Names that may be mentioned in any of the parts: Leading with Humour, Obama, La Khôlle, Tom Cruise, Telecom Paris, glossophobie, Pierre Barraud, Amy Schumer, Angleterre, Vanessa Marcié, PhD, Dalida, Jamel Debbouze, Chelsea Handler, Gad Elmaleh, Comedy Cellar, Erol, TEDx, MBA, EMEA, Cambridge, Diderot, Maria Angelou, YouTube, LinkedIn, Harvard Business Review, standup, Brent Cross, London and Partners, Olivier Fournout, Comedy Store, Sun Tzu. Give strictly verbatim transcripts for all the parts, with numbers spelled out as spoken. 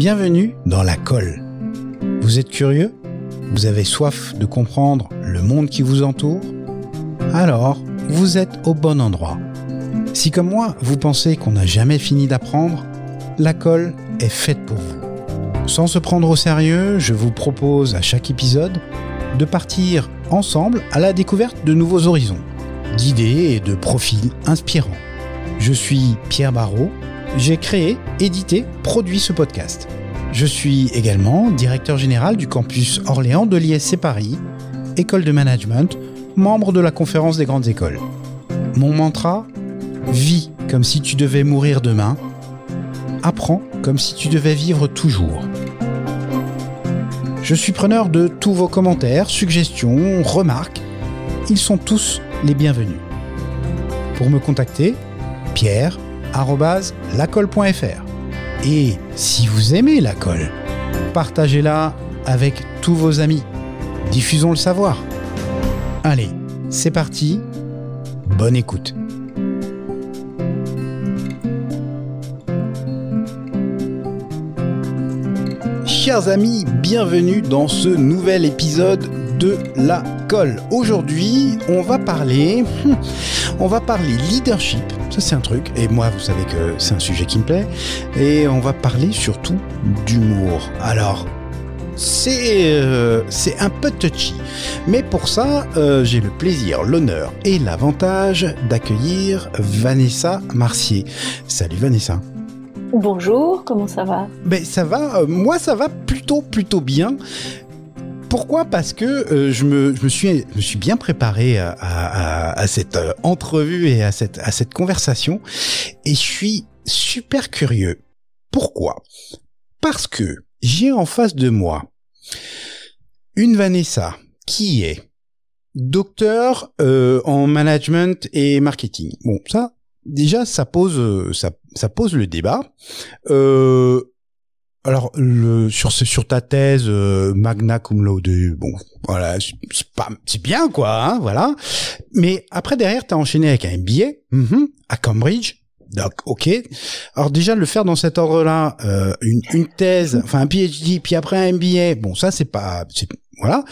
Bienvenue dans La Khôlle. Vous êtes curieux? Vous avez soif de comprendre le monde qui vous entoure? Alors, vous êtes au bon endroit. Si comme moi, vous pensez qu'on n'a jamais fini d'apprendre, La Khôlle est faite pour vous. Sans se prendre au sérieux, je vous propose à chaque épisode de partir ensemble à la découverte de nouveaux horizons, d'idées et de profils inspirants. Je suis Pierre Barraud. J'ai créé, édité, produit ce podcast. Je suis également directeur général du campus Orléans de l'I S C Paris, école de management, membre de la conférence des grandes écoles. Mon mantra, vis comme si tu devais mourir demain, apprends comme si tu devais vivre toujours. Je suis preneur de tous vos commentaires, suggestions, remarques. Ils sont tous les bienvenus. Pour me contacter, Pierre, arobase la khôlle point f r. Et si vous aimez La Khôlle, partagez-la avec tous vos amis. Diffusons le savoir. Allez, c'est parti. Bonne écoute. Chers amis, bienvenue dans ce nouvel épisode de La Khôlle. Aujourd'hui, on va parler on va parler leadership. Ça, c'est un truc. Et moi, vous savez que c'est un sujet qui me plaît. Et on va parler surtout d'humour. Alors, c'est euh, c'est un peu touchy. Mais pour ça, euh, j'ai le plaisir, l'honneur et l'avantage d'accueillir Vanessa Marcié. Salut Vanessa. Bonjour, comment ça va? Ben, ça va. Euh, moi, ça va plutôt, plutôt bien. Pourquoi? Parce que euh, je, me, je, me suis, je me suis bien préparé à, à, à cette euh, entrevue et à cette, à cette conversation, et je suis super curieux. Pourquoi? Parce que j'ai en face de moi une Vanessa qui est docteur euh, en management et marketing. Bon, ça, déjà, ça pose, ça, ça pose le débat. Euh... Alors le sur ce sur ta thèse euh, magna cum laude, bon voilà, c'est pas c'est bien quoi, hein, voilà. Mais après derrière tu as enchaîné avec un M B A mm-hmm, à Cambridge. Donc OK. Alors déjà le faire dans cet ordre-là, euh, une une thèse, enfin un P H D puis après un M B A. Bon, ça c'est pas c'est voilà.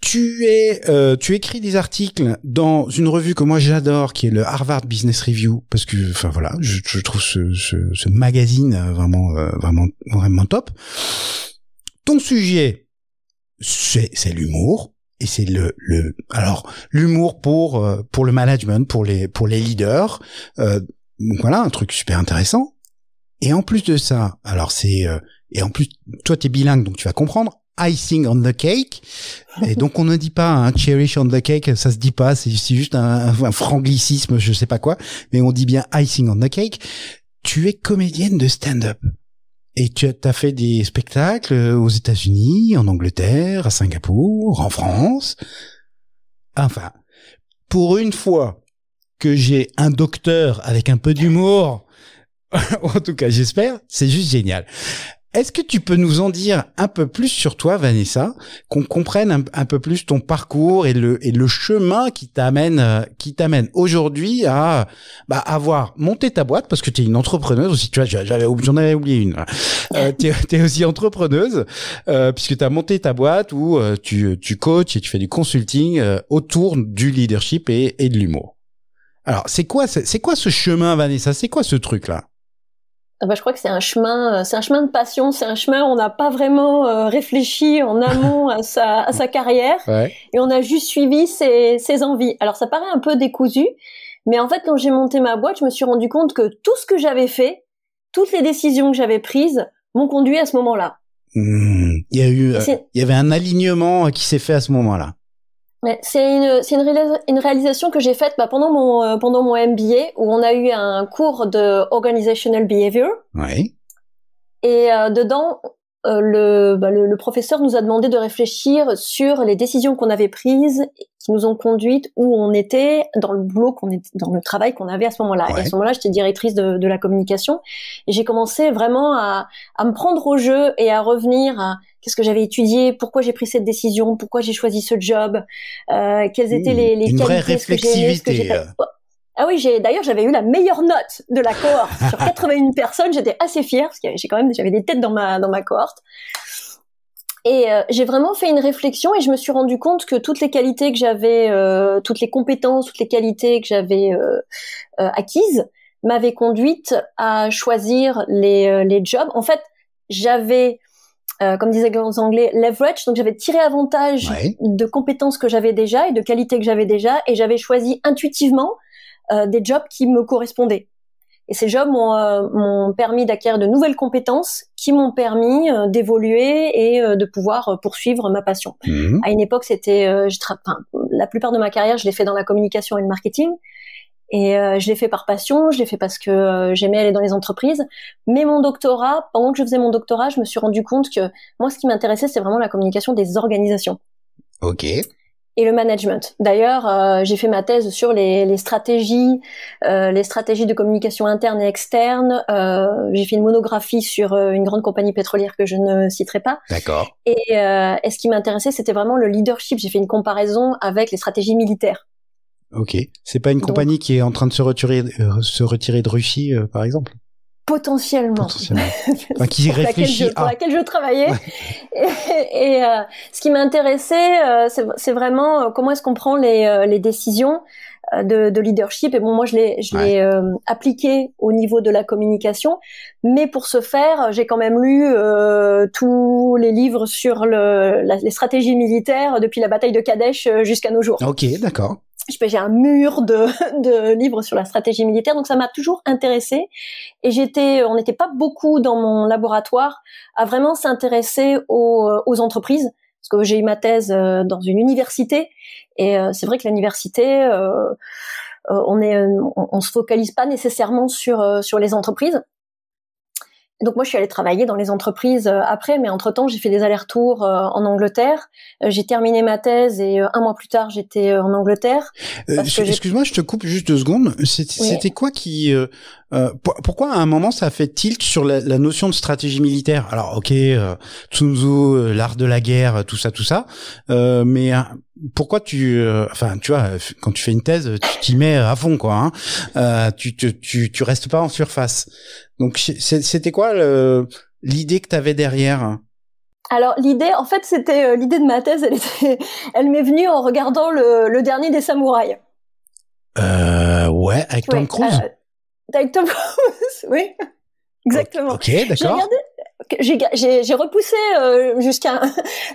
Tu es euh, tu écris des articles dans une revue que moi j'adore qui est le Harvard Business Review parce que enfin voilà, je, je trouve ce, ce ce magazine vraiment euh, vraiment vraiment top. Ton sujet c'est c'est l'humour et c'est le le alors l'humour pour pour le management, pour les pour les leaders, euh, donc voilà, un truc super intéressant. Et en plus de ça, alors c'est euh, et en plus toi t'es bilingue donc tu vas comprendre. Icing on the cake. Et donc, on ne dit pas un hein, cherish on the cake, ça se dit pas, c'est juste un, un franglicisme, je sais pas quoi, mais on dit bien icing on the cake. Tu es comédienne de stand-up. Et tu as fait des spectacles aux États-Unis, en Angleterre, à Singapour, en France. Enfin, pour une fois que j'ai un docteur avec un peu d'humour, en tout cas, j'espère, c'est juste génial. Est-ce que tu peux nous en dire un peu plus sur toi, Vanessa, qu'on comprenne un, un peu plus ton parcours et le, et le chemin qui t'amène euh, qui t'amène aujourd'hui à bah, avoir monté ta boîte, parce que tu es une entrepreneuse aussi, tu vois, j'avais, j'en avais oublié une. Euh, tu es aussi entrepreneuse, euh, puisque tu as monté ta boîte où euh, tu, tu coaches et tu fais du consulting euh, autour du leadership et, et de l'humour. Alors, c'est quoi, c'est, c'est quoi ce chemin, Vanessa? C'est quoi ce truc-là? Bah, je crois que c'est un chemin, c'est un chemin de passion, c'est un chemin où on n'a pas vraiment euh, réfléchi en amont à sa, à sa carrière, ouais. Et on a juste suivi ses, ses envies. Alors ça paraît un peu décousu, mais en fait quand j'ai monté ma boîte, je me suis rendu compte que tout ce que j'avais fait, toutes les décisions que j'avais prises, m'ont conduit à ce moment-là. Mmh. Il y a eu, euh, il y avait un alignement qui s'est fait à ce moment-là. C'est une, c'est une, réalis- une réalisation que j'ai faite bah, pendant mon euh, pendant mon M B A où on a eu un cours de organizational behavior. Oui. Et euh, dedans, euh, le, bah, le le professeur nous a demandé de réfléchir sur les décisions qu'on avait prises, qui nous ont conduites où on était dans le boulot qu'on était dans le travail qu'on avait à ce moment-là. Ouais. Et à ce moment-là, j'étais directrice de, de la communication et j'ai commencé vraiment à à me prendre au jeu et à revenir à qu'est-ce que j'avais étudié, pourquoi j'ai pris cette décision, pourquoi j'ai choisi ce job, euh, quelles étaient les, les qualités, ce que j'ai, ce que j'ai... Ah oui, j'ai, d'ailleurs, j'avais eu la meilleure note de la cohorte. Sur quatre-vingt-un personnes, j'étais assez fière, parce que j'ai quand même, j'avais des têtes dans ma, dans ma cohorte. Et euh, j'ai vraiment fait une réflexion et je me suis rendu compte que toutes les qualités que j'avais, euh, toutes les compétences, toutes les qualités que j'avais euh, euh, acquises m'avaient conduite à choisir les, euh, les jobs. En fait, j'avais, euh, comme disaient les Anglais, leverage, donc j'avais tiré avantage ouais. de compétences que j'avais déjà et de qualités que j'avais déjà, et j'avais choisi intuitivement euh, des jobs qui me correspondaient. Et ces jobs m'ont, euh, m'ont permis d'acquérir de nouvelles compétences qui m'ont permis euh, d'évoluer et euh, de pouvoir euh, poursuivre ma passion. Mmh. À une époque, c'était, euh, je tra- enfin, la plupart de ma carrière, je l'ai fait dans la communication et le marketing. Et euh, je l'ai fait par passion, je l'ai fait parce que euh, j'aimais aller dans les entreprises. Mais mon doctorat, pendant que je faisais mon doctorat, je me suis rendu compte que moi, ce qui m'intéressait, c'est vraiment la communication des organisations. Ok. Et le management. D'ailleurs, euh, j'ai fait ma thèse sur les, les stratégies, euh, les stratégies de communication interne et externe. Euh, j'ai fait une monographie sur euh, une grande compagnie pétrolière que je ne citerai pas. D'accord. Et, euh, et ce qui m'intéressait, c'était vraiment le leadership. J'ai fait une comparaison avec les stratégies militaires. Ok. C'est pas une Donc, compagnie qui est en train de se retirer, euh, se retirer de Russie, euh, par exemple? Potentiellement, Potentiellement. Enfin, qui pour, laquelle je, pour laquelle je travaillais. Ouais. Et, et euh, ce qui m'intéressait, euh, c'est, c'est vraiment euh, comment est-ce qu'on prend les, euh, les décisions euh, de, de leadership. Et bon, moi, je l'ai, je ouais. l'ai euh, appliqué au niveau de la communication. Mais pour ce faire, j'ai quand même lu euh, tous les livres sur le, la, les stratégies militaires depuis la bataille de Kadesh jusqu'à nos jours. Ok, d'accord. J'ai un mur de, de livres sur la stratégie militaire, donc ça m'a toujours intéressée. Et j'étais, on n'était pas beaucoup dans mon laboratoire à vraiment s'intéresser aux, aux entreprises, parce que j'ai eu ma thèse dans une université. Et c'est vrai que l'université, euh, on est, on, on se focalise pas nécessairement sur sur les entreprises. Donc moi, je suis allée travailler dans les entreprises après, mais entre-temps, j'ai fait des allers-retours en Angleterre. J'ai terminé ma thèse et un mois plus tard, j'étais en Angleterre. Euh, excuse-moi, j'ai... je te coupe juste deux secondes. C'était, oui. c'était quoi qui... Euh, pour, pourquoi à un moment, ça a fait tilt sur la, la notion de stratégie militaire? Alors, ok, euh, Sun Tzu, l'art de la guerre, tout ça, tout ça. Euh, mais pourquoi tu... Euh, enfin, tu vois, quand tu fais une thèse, tu t'y mets à fond, quoi. Hein. Euh, tu, tu, tu, tu restes pas en surface. Donc, c'était quoi le, l'idée que tu avais derrière? Alors, l'idée, en fait, c'était euh, l'idée de ma thèse, elle, était, elle m'est venue en regardant le, le dernier des samouraïs. Euh, ouais, avec Tom ouais, Cruise euh, Avec Tom Cruise, oui, exactement. Ok, d'accord. J'ai regardé... J'ai, j'ai, j'ai repoussé euh, jusqu'à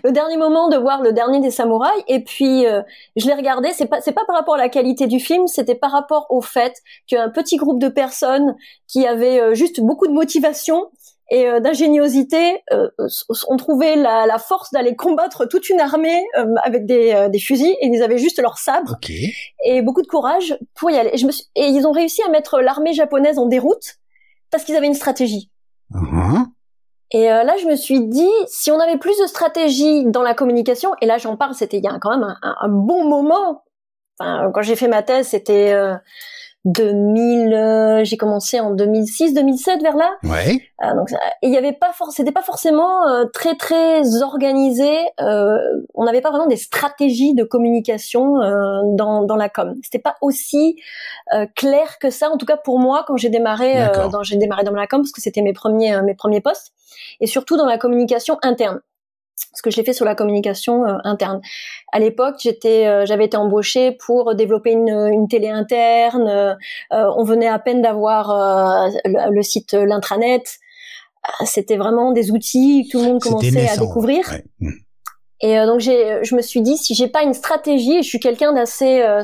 le dernier moment de voir le dernier des samouraïs, et puis euh, je l'ai regardé. C'est pas, c'est pas par rapport à la qualité du film, c'était par rapport au fait qu'un petit groupe de personnes qui avaient euh, juste beaucoup de motivation et euh, d'ingéniosité euh, ont trouvé la, la force d'aller combattre toute une armée euh, avec des, euh, des fusils, et ils avaient juste leurs sabres okay. et beaucoup de courage pour y aller. Je me suis... Et ils ont réussi à mettre l'armée japonaise en déroute parce qu'ils avaient une stratégie. Uh-huh. Et là, je me suis dit, si on avait plus de stratégie dans la communication, et là, j'en parle, c'était il y a quand même un, un, un bon moment. Enfin, quand j'ai fait ma thèse, c'était euh, deux mille. Euh, j'ai commencé en deux mille six, deux mille sept, vers là. Ouais. Euh, donc, il y avait pas, for- c'était pas forcément euh, très très organisé. Euh, on n'avait pas vraiment des stratégies de communication euh, dans dans la com. C'était pas aussi euh, clair que ça. En tout cas, pour moi, quand j'ai démarré, euh, dans, j'ai démarré dans la com parce que c'était mes premiers euh, mes premiers postes. Et surtout dans la communication interne, parce que je l'ai fait sur la communication euh, interne. À l'époque, j'étais, euh, j'avais été embauchée pour développer une, une télé interne. Euh, on venait à peine d'avoir euh, le, le site, euh, l'intranet. Euh, c'était vraiment des outils que tout le monde commençait naissant, à découvrir. Ouais. Et euh, donc, j'ai, je me suis dit, si j'ai pas une stratégie, et je suis quelqu'un d'assez euh,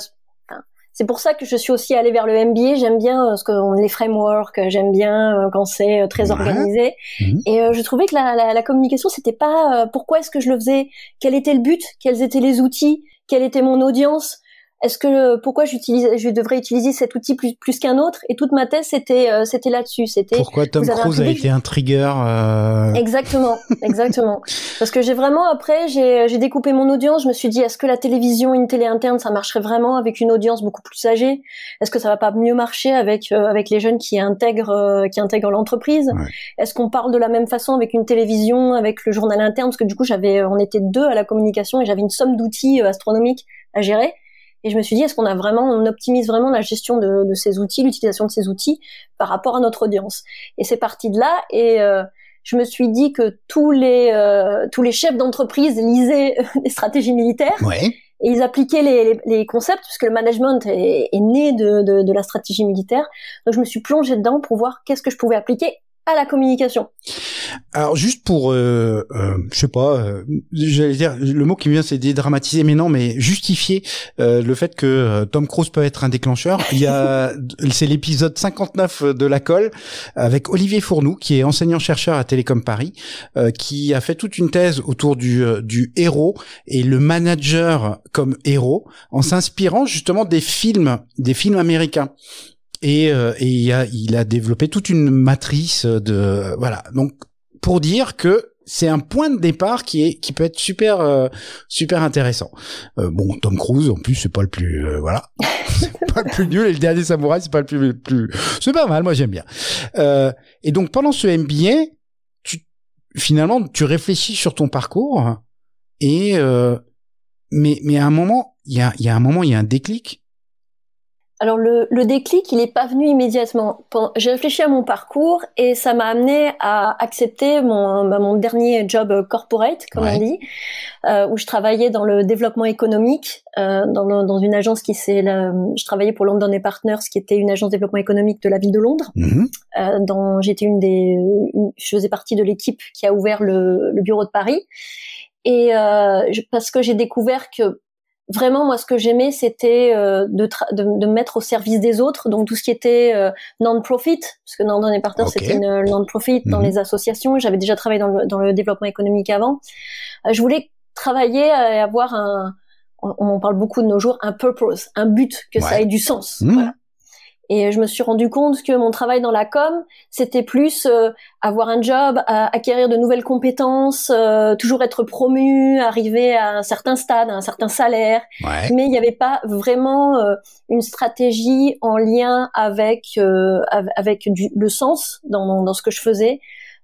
c'est pour ça que je suis aussi allée vers le M B A. J'aime bien euh, ce qu'on les frameworks, j'aime bien euh, quand c'est euh, très ouais. organisé. Mmh. Et euh, je trouvais que la, la, la communication, c'était pas euh, pourquoi est-ce que je le faisais, quel était le but, quels étaient les outils, quelle était mon audience. Est-ce que euh, pourquoi j'utilisais, je devrais utiliser cet outil plus, plus qu'un autre. Et toute ma thèse, c'était euh, c'était là-dessus. C'était pourquoi Tom Cruise a été un trigger. Euh... Exactement, exactement. Parce que j'ai vraiment après, j'ai j'ai découpé mon audience. Je me suis dit, est-ce que la télévision, une télé interne, ça marcherait vraiment avec une audience beaucoup plus âgée? Est-ce que ça va pas mieux marcher avec euh, avec les jeunes qui intègrent euh, qui intègrent l'entreprise? Ouais. Est-ce qu'on parle de la même façon avec une télévision, avec le journal interne? Parce que du coup, j'avais, on était deux à la communication et j'avais une somme d'outils euh, astronomiques à gérer. Et je me suis dit, est-ce qu'on a vraiment, on optimise vraiment la gestion de, de ces outils, l'utilisation de ces outils par rapport à notre audience. Et c'est parti de là. Et euh, je me suis dit que tous les euh, tous les chefs d'entreprise lisaient des stratégies militaires. Ouais. Et ils appliquaient les, les, les concepts, puisque le management est, est né de, de, de la stratégie militaire. Donc je me suis plongée dedans pour voir qu'est-ce que je pouvais appliquer à la communication. Alors juste pour, euh, euh, je sais pas, euh, j'allais dire, le mot qui me vient c'est dédramatiser, mais non, mais justifier euh, le fait que Tom Cruise peut être un déclencheur. Il y a, c'est l'épisode cinquante-neuf de La Khôlle avec Olivier Fournout, qui est enseignant-chercheur à Telecom Paris, euh, qui a fait toute une thèse autour du, du héros et le manager comme héros, en s'inspirant justement des films, des films américains. Et, euh, et il, a, il a développé toute une matrice de voilà. Donc pour dire que c'est un point de départ qui est qui peut être super euh, super intéressant. Euh, bon, Tom Cruise en plus c'est pas le plus euh, voilà, c'est pas le plus nul. Et le dernier samouraï c'est pas le plus le plus c'est pas mal. Moi j'aime bien. Euh, et donc pendant ce M B A, tu finalement tu réfléchis sur ton parcours et euh, mais mais à un moment il y a il y a un moment il y a un déclic. Alors le, le déclic, il n'est pas venu immédiatement. J'ai réfléchi à mon parcours et ça m'a amené à accepter mon, mon dernier job corporate, comme ouais. on dit, euh, où je travaillais dans le développement économique, euh, dans, le, dans une agence qui s'est... Je travaillais pour London and Partners, qui était une agence de développement économique de la ville de Londres. Mmh. Euh, dans, j'étais une des, une, je faisais partie de l'équipe qui a ouvert le, le bureau de Paris. Et euh, je, parce que j'ai découvert que vraiment, moi, ce que j'aimais, c'était euh, de, de, de me mettre au service des autres, donc tout ce qui était euh, non-profit, parce que dans, dans les partenaires, okay. c'était une euh, non-profit, mmh. dans les associations, j'avais déjà travaillé dans le, dans le développement économique avant. Euh, je voulais travailler et avoir un, on, on parle beaucoup de nos jours, un purpose, un but, que ouais. ça ait du sens. Mmh. Voilà. Et je me suis rendu compte que mon travail dans la com, c'était plus euh, avoir un job, à acquérir de nouvelles compétences, euh, toujours être promu, arriver à un certain stade, à un certain salaire. Ouais. Mais il n'y avait pas vraiment euh, une stratégie en lien avec euh, avec du, le sens dans, dans ce que je faisais.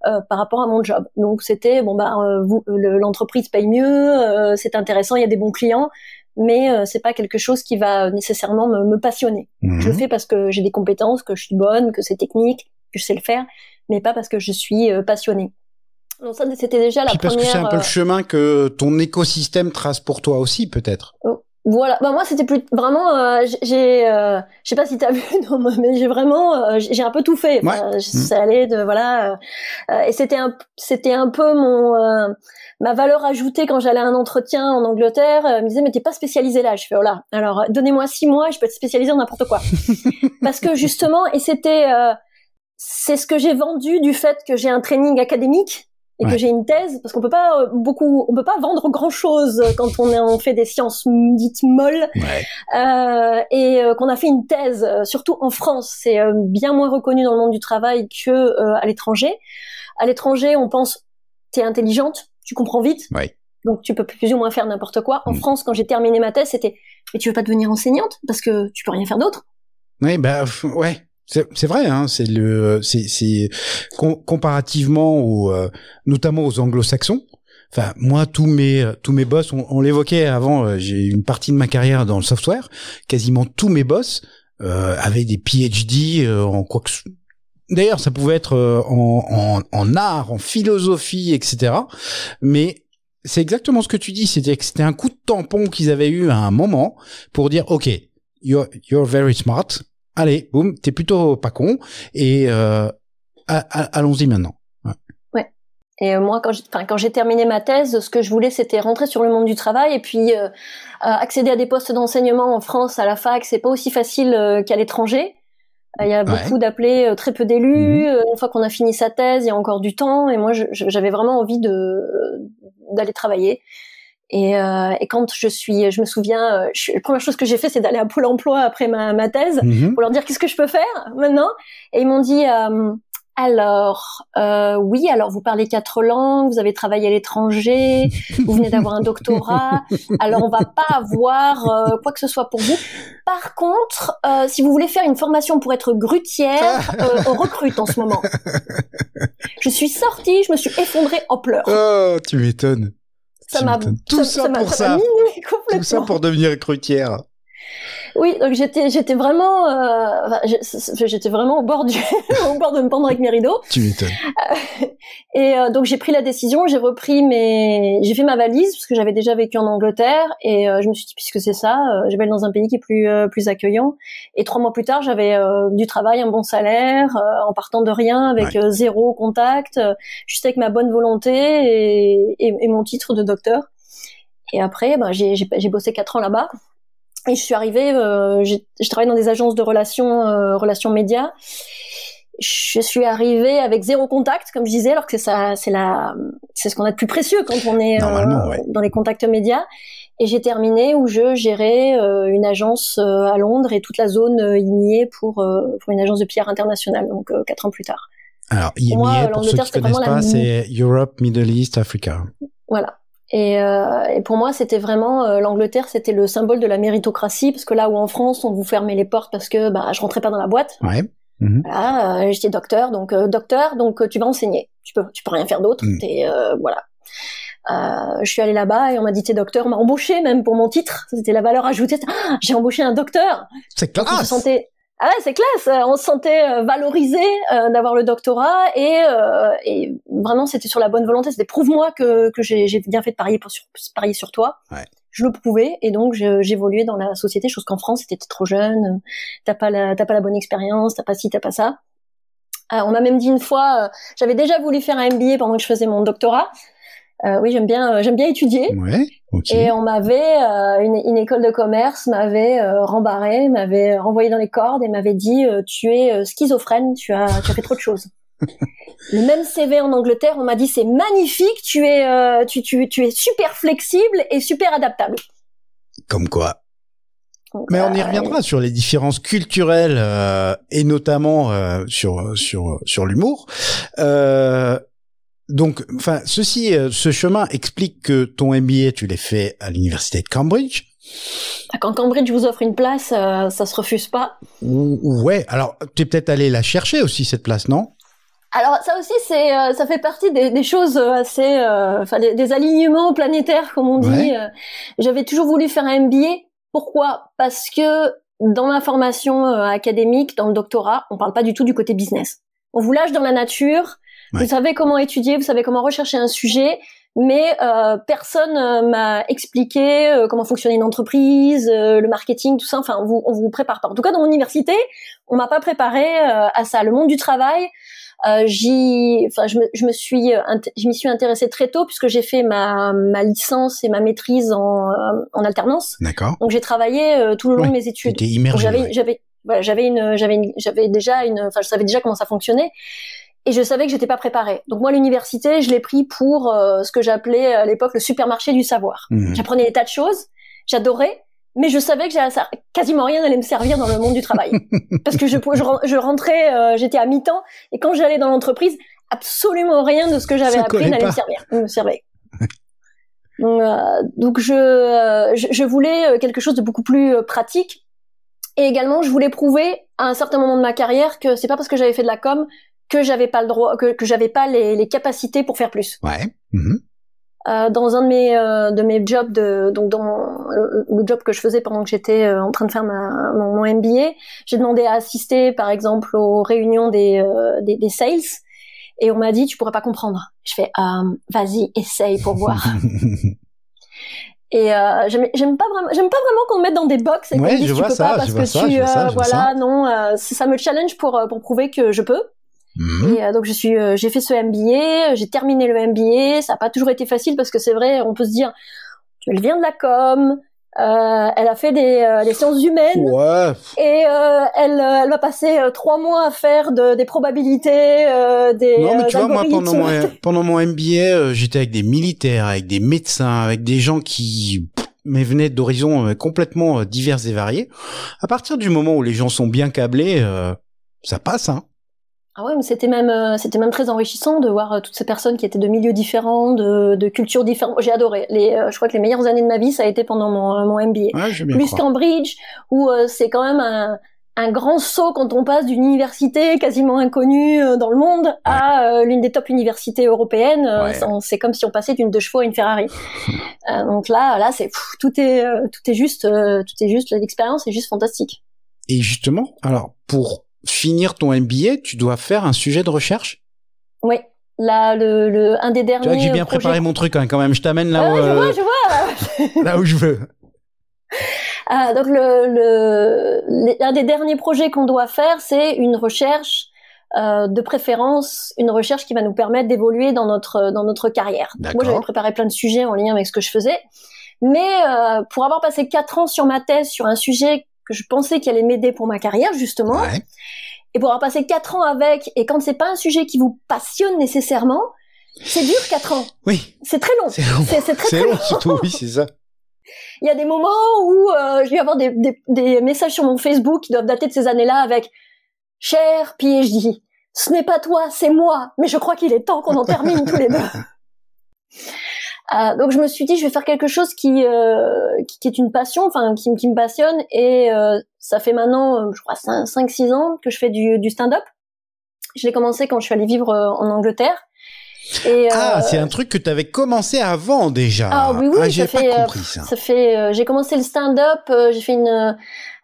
Euh, par rapport à mon job. Donc c'était bon bah euh, vous, le, l'entreprise paye mieux, euh, c'est intéressant, il y a des bons clients, mais euh, c'est pas quelque chose qui va nécessairement me, me passionner. Mmh. Je le fais parce que j'ai des compétences, que je suis bonne, que c'est technique, que je sais le faire, mais pas parce que je suis euh, passionnée. Donc ça c'était déjà la Puis parce première. Parce que c'est un peu euh... le chemin que ton écosystème trace pour toi aussi peut-être. Oh. Voilà, bah moi c'était plus vraiment euh, j'ai euh, je sais pas si t'as vu non, mais j'ai vraiment euh, j'ai un peu tout fait. Enfin, ouais. Ça allait de voilà euh, et c'était un c'était un peu mon euh, ma valeur ajoutée quand j'allais à un entretien en Angleterre, euh, ils me disaient mais t'es pas spécialisée là, je fais oh là, alors donnez-moi six mois, je peux être spécialisée en n'importe quoi. Parce que justement et c'était euh, c'est ce que j'ai vendu du fait que j'ai un training académique. Et ouais. que j'ai une thèse, parce qu'on peut pas euh, beaucoup, on peut pas vendre grand chose quand on, est, on fait des sciences dites molles, ouais. euh, et euh, qu'on a fait une thèse, euh, surtout en France, c'est euh, bien moins reconnu dans le monde du travail que euh, à l'étranger. À l'étranger, on pense t'es intelligente, tu comprends vite, ouais. donc tu peux plus ou moins faire n'importe quoi. En mmh. France, quand j'ai terminé ma thèse, c'était mais tu veux pas devenir enseignante parce que tu peux rien faire d'autre. Oui, bah ouais. C'est, c'est vrai, hein, c'est le, c'est, c'est com- comparativement aux, euh, notamment aux Anglo-Saxons. Enfin, moi, tous mes, tous mes boss, on, on l'évoquait avant. Euh, j'ai une partie de ma carrière dans le software. Quasiment tous mes boss euh, avaient des P H D euh, en quoi que. D'ailleurs, ça pouvait être euh, en, en, en art, en philosophie, et cetera. Mais c'est exactement ce que tu dis. C'était que c'était un coup de tampon qu'ils avaient eu à un moment pour dire, OK, you're, you're very smart. Allez, boum, t'es plutôt pas con et euh, a, a, allons-y maintenant. Ouais. ouais. Et euh, moi, quand j'ai, quand j'ai terminé ma thèse, ce que je voulais, c'était rentrer sur le monde du travail et puis euh, accéder à des postes d'enseignement en France à la fac. C'est pas aussi facile euh, qu'à l'étranger. Il euh, y a beaucoup ouais. d'appelés, euh, très peu d'élus. Mmh. Une fois qu'on a fini sa thèse, il y a encore du temps. Et moi, je, j'avais vraiment envie de d'aller travailler. Et, euh, et quand je suis, je me souviens, je, la première chose que j'ai fait, c'est d'aller à Pôle emploi après ma, ma thèse mmh. pour leur dire qu'est-ce que je peux faire maintenant. Et ils m'ont dit euh, alors euh, oui, alors vous parlez quatre langues, vous avez travaillé à l'étranger, vous venez d'avoir un doctorat, alors on va pas avoir euh, quoi que ce soit pour vous. Par contre, euh, si vous voulez faire une formation pour être grutière, euh, on recrute en ce moment. Je suis sortie, je me suis effondrée en pleurs. Oh, tu m'étonnes. Ça m'a, tout ça, ça, ça m'a, pour ça, ça m'a miné complètement. Tout ça pour devenir crutière. Oui, donc j'étais j'étais vraiment euh, enfin, j'étais vraiment au bord du au bord de me pendre avec mes rideaux. Tu m'étonnes. Euh, et euh, donc j'ai pris la décision, j'ai repris mes j'ai fait ma valise parce que j'avais déjà vécu en Angleterre et euh, je me suis dit puisque c'est ça, euh, je vais aller dans un pays qui est plus euh, plus accueillant. Et trois mois plus tard, j'avais euh, du travail, un bon salaire, euh, en partant de rien, avec ouais. euh, zéro contact, euh, juste avec ma bonne volonté et, et, et mon titre de docteur. Et après, ben j'ai j'ai, j'ai bossé quatre ans là-bas. Et je suis arrivée, euh, j'ai, je travaille dans des agences de relations, euh, relations médias. Je suis arrivée avec zéro contact, comme je disais, alors que ça, c'est la, c'est ce qu'on a de plus précieux quand on est euh, ouais. dans les contacts médias. Et j'ai terminé où je gérais euh, une agence euh, à Londres et toute la zone euh, E M E A pour euh, pour une agence de P R internationale. Donc euh, quatre ans plus tard. Alors E M E A, pour, moi, pour ceux qui ne connaissent pas, la... c'est Europe, Middle East, Africa. Voilà. Et, euh, et pour moi, c'était vraiment euh, l'Angleterre, c'était le symbole de la méritocratie, parce que là où en France, on vous fermait les portes parce que bah je rentrais pas dans la boîte. Ouais. Mmh. Voilà, euh, j'étais docteur, donc euh, docteur, donc euh, tu vas enseigner. Tu peux, tu peux rien faire d'autre. Mmh. T'es, euh, voilà. Euh, je suis allée là-bas et on m'a dit t'es docteur, on m'a embauché même pour mon titre. C'était la valeur ajoutée. Ah, j'ai embauché un docteur. C'est classe. Donc, on se sentait... Ah ouais, c'est classe. On se sentait valorisé euh, d'avoir le doctorat et, euh, et vraiment c'était sur la bonne volonté. C'était prouve-moi que, que j'ai, j'ai bien fait de parier, pour, sur, parier sur toi. Ouais. Je le prouvais et donc je, j'évoluais dans la société. Chose qu'en France, t'étais trop jeune, t'as pas la, t'as pas la bonne expérience, t'as pas ci, t'as pas ça. Euh, on m'a même dit une fois, euh, j'avais déjà voulu faire un M B A pendant que je faisais mon doctorat. Euh, oui, j'aime bien, euh, j'aime bien étudier. Ouais, okay. Et on m'avait, euh, une, une école de commerce m'avait euh, rembarré, m'avait renvoyé dans les cordes et m'avait dit euh, tu es euh, schizophrène, tu as, tu as fait trop de choses. Le même C V en Angleterre, on m'a dit c'est magnifique, tu es, euh, tu, tu, tu es super flexible et super adaptable. Comme quoi. Donc, mais euh, on y reviendra euh, sur les différences culturelles euh, et notamment euh, sur sur sur l'humour. Euh, Donc, enfin, ceci, euh, ce chemin explique que ton M B A, tu l'as fait à l'université de Cambridge. Quand Cambridge vous offre une place, euh, ça se refuse pas. Ouais. Alors, tu es peut-être allé la chercher aussi cette place, non ? Alors, ça aussi, c'est, euh, ça fait partie des, des choses assez, enfin, euh, des, des alignements planétaires, comme on dit. Ouais. Euh, j'avais toujours voulu faire un M B A. Pourquoi ? Parce que dans ma formation euh, académique, dans le doctorat, on parle pas du tout du côté business. On vous lâche dans la nature. Vous ouais. savez comment étudier, vous savez comment rechercher un sujet, mais euh, personne euh, m'a expliqué euh, comment fonctionnait une entreprise, euh, le marketing, tout ça. Enfin, on vous, on vous prépare pas. En tout cas, dans mon université, on m'a pas préparé euh, à ça. Le monde du travail, euh, j'y, enfin, je me, je me suis, euh, int- je m'y suis intéressée très tôt puisque j'ai fait ma, ma licence et ma maîtrise en, euh, en alternance. D'accord. Donc j'ai travaillé euh, tout le long ouais. de mes études. J'étais immergée. J'avais, ouais. j'avais, voilà, j'avais une, j'avais, une, j'avais déjà une, enfin, je savais déjà comment ça fonctionnait. Et je savais que j'étais pas préparée. Donc moi, l'université, je l'ai pris pour euh, ce que j'appelais à l'époque le supermarché du savoir. Mmh. J'apprenais des tas de choses, j'adorais, mais je savais que j'avais, ça, quasiment rien allait me servir dans le monde du travail. Parce que je, je, je rentrais, euh, j'étais à mi-temps, et quand j'allais dans l'entreprise, absolument rien de ce que j'avais ça appris n'allait pas. me servir. Me servait. donc, euh, donc je, euh, je, je voulais quelque chose de beaucoup plus pratique. Et également, je voulais prouver à un certain moment de ma carrière que c'est pas parce que j'avais fait de la com que j'avais pas le droit, que, que j'avais pas les, les capacités pour faire plus. Ouais. Mmh. Euh, dans un de mes euh, de mes jobs de donc dans mon, le, le job que je faisais pendant que j'étais euh, en train de faire ma mon, mon M B A, j'ai demandé à assister par exemple aux réunions des euh, des, des sales et on m'a dit tu pourrais pas comprendre. Je fais euh, vas-y essaye pour voir. Et euh, j'aime, j'aime pas vraiment, j'aime pas vraiment qu'on me mette dans des box et qu'on ouais, me dise tu peux ça, pas parce que ça, tu euh, ça, voilà ça. non euh, ça me challenge pour pour prouver que je peux. Mmh. Et euh, donc je suis, euh, j'ai fait ce M B A, j'ai terminé le M B A. Ça n'a pas toujours été facile parce que c'est vrai, on peut se dire, elle vient de la com, euh, elle a fait des, euh, des sciences humaines, ouais. et euh, elle, elle va passer euh, trois mois à faire de, des probabilités, euh, des algorithmes. Non mais tu vois, moi pendant mon, pendant mon M B A, euh, j'étais avec des militaires, avec des médecins, avec des gens qui mais venaient d'horizons euh, complètement euh, divers et variés. À partir du moment où les gens sont bien câblés, euh, ça passe, hein. Ah ouais, mais c'était même euh, c'était même très enrichissant de voir euh, toutes ces personnes qui étaient de milieux différents, de, de cultures différentes. J'ai adoré. Les, euh, je crois que les meilleures années de ma vie, ça a été pendant mon, mon M B A. Ouais, je vais bien croire. Plus Cambridge, où euh, c'est quand même un, un grand saut quand on passe d'une université quasiment inconnue dans le monde, ouais, à euh, l'une des top universités européennes. Ouais. Euh, c'est comme si on passait d'une deux chevaux à une Ferrari. euh, donc là, là, c'est pff, tout est euh, tout est juste, euh, tout est juste. L'expérience est juste fantastique. Et justement, alors pour finir ton M B A, tu dois faire un sujet de recherche. Oui. Là, le, le un des derniers. Tu vois que j'ai bien projets... préparé mon truc hein, quand même. Je t'amène là ah, où. Ouais, je euh... vois, je vois. Là où je veux. Ah, donc le l'un des derniers projets qu'on doit faire, c'est une recherche, euh, de préférence une recherche qui va nous permettre d'évoluer dans notre dans notre carrière. Moi, j'avais préparé plein de sujets en lien avec ce que je faisais, mais euh, pour avoir passé quatre ans sur ma thèse sur un sujet que je pensais qui allait m'aider pour ma carrière justement, ouais, et pour avoir passé quatre ans avec, et quand c'est pas un sujet qui vous passionne nécessairement, c'est dur quatre ans. Oui. C'est très long. C'est long. C'est, c'est très, c'est très long, long. Surtout, oui, c'est ça. Il y a des moments où euh, je vais avoir des, des, des messages sur mon Facebook qui doivent dater de ces années-là avec « Cher P H D, ce n'est pas toi, c'est moi, mais je crois qu'il est temps qu'on en termine tous les deux. » euh, Donc je me suis dit, je vais faire quelque chose qui, euh, qui, qui est une passion, enfin qui, qui me passionne, et euh, ça fait maintenant, je crois, cinq six ans que je fais du, du stand-up. Je l'ai commencé quand je suis allée vivre en Angleterre. Et, ah, euh, c'est un truc que tu avais commencé avant déjà. Ah oui, oui, ah, j'ai pas fait, compris ça. Ça fait, euh, j'ai commencé le stand-up, euh, j'ai fait une, euh,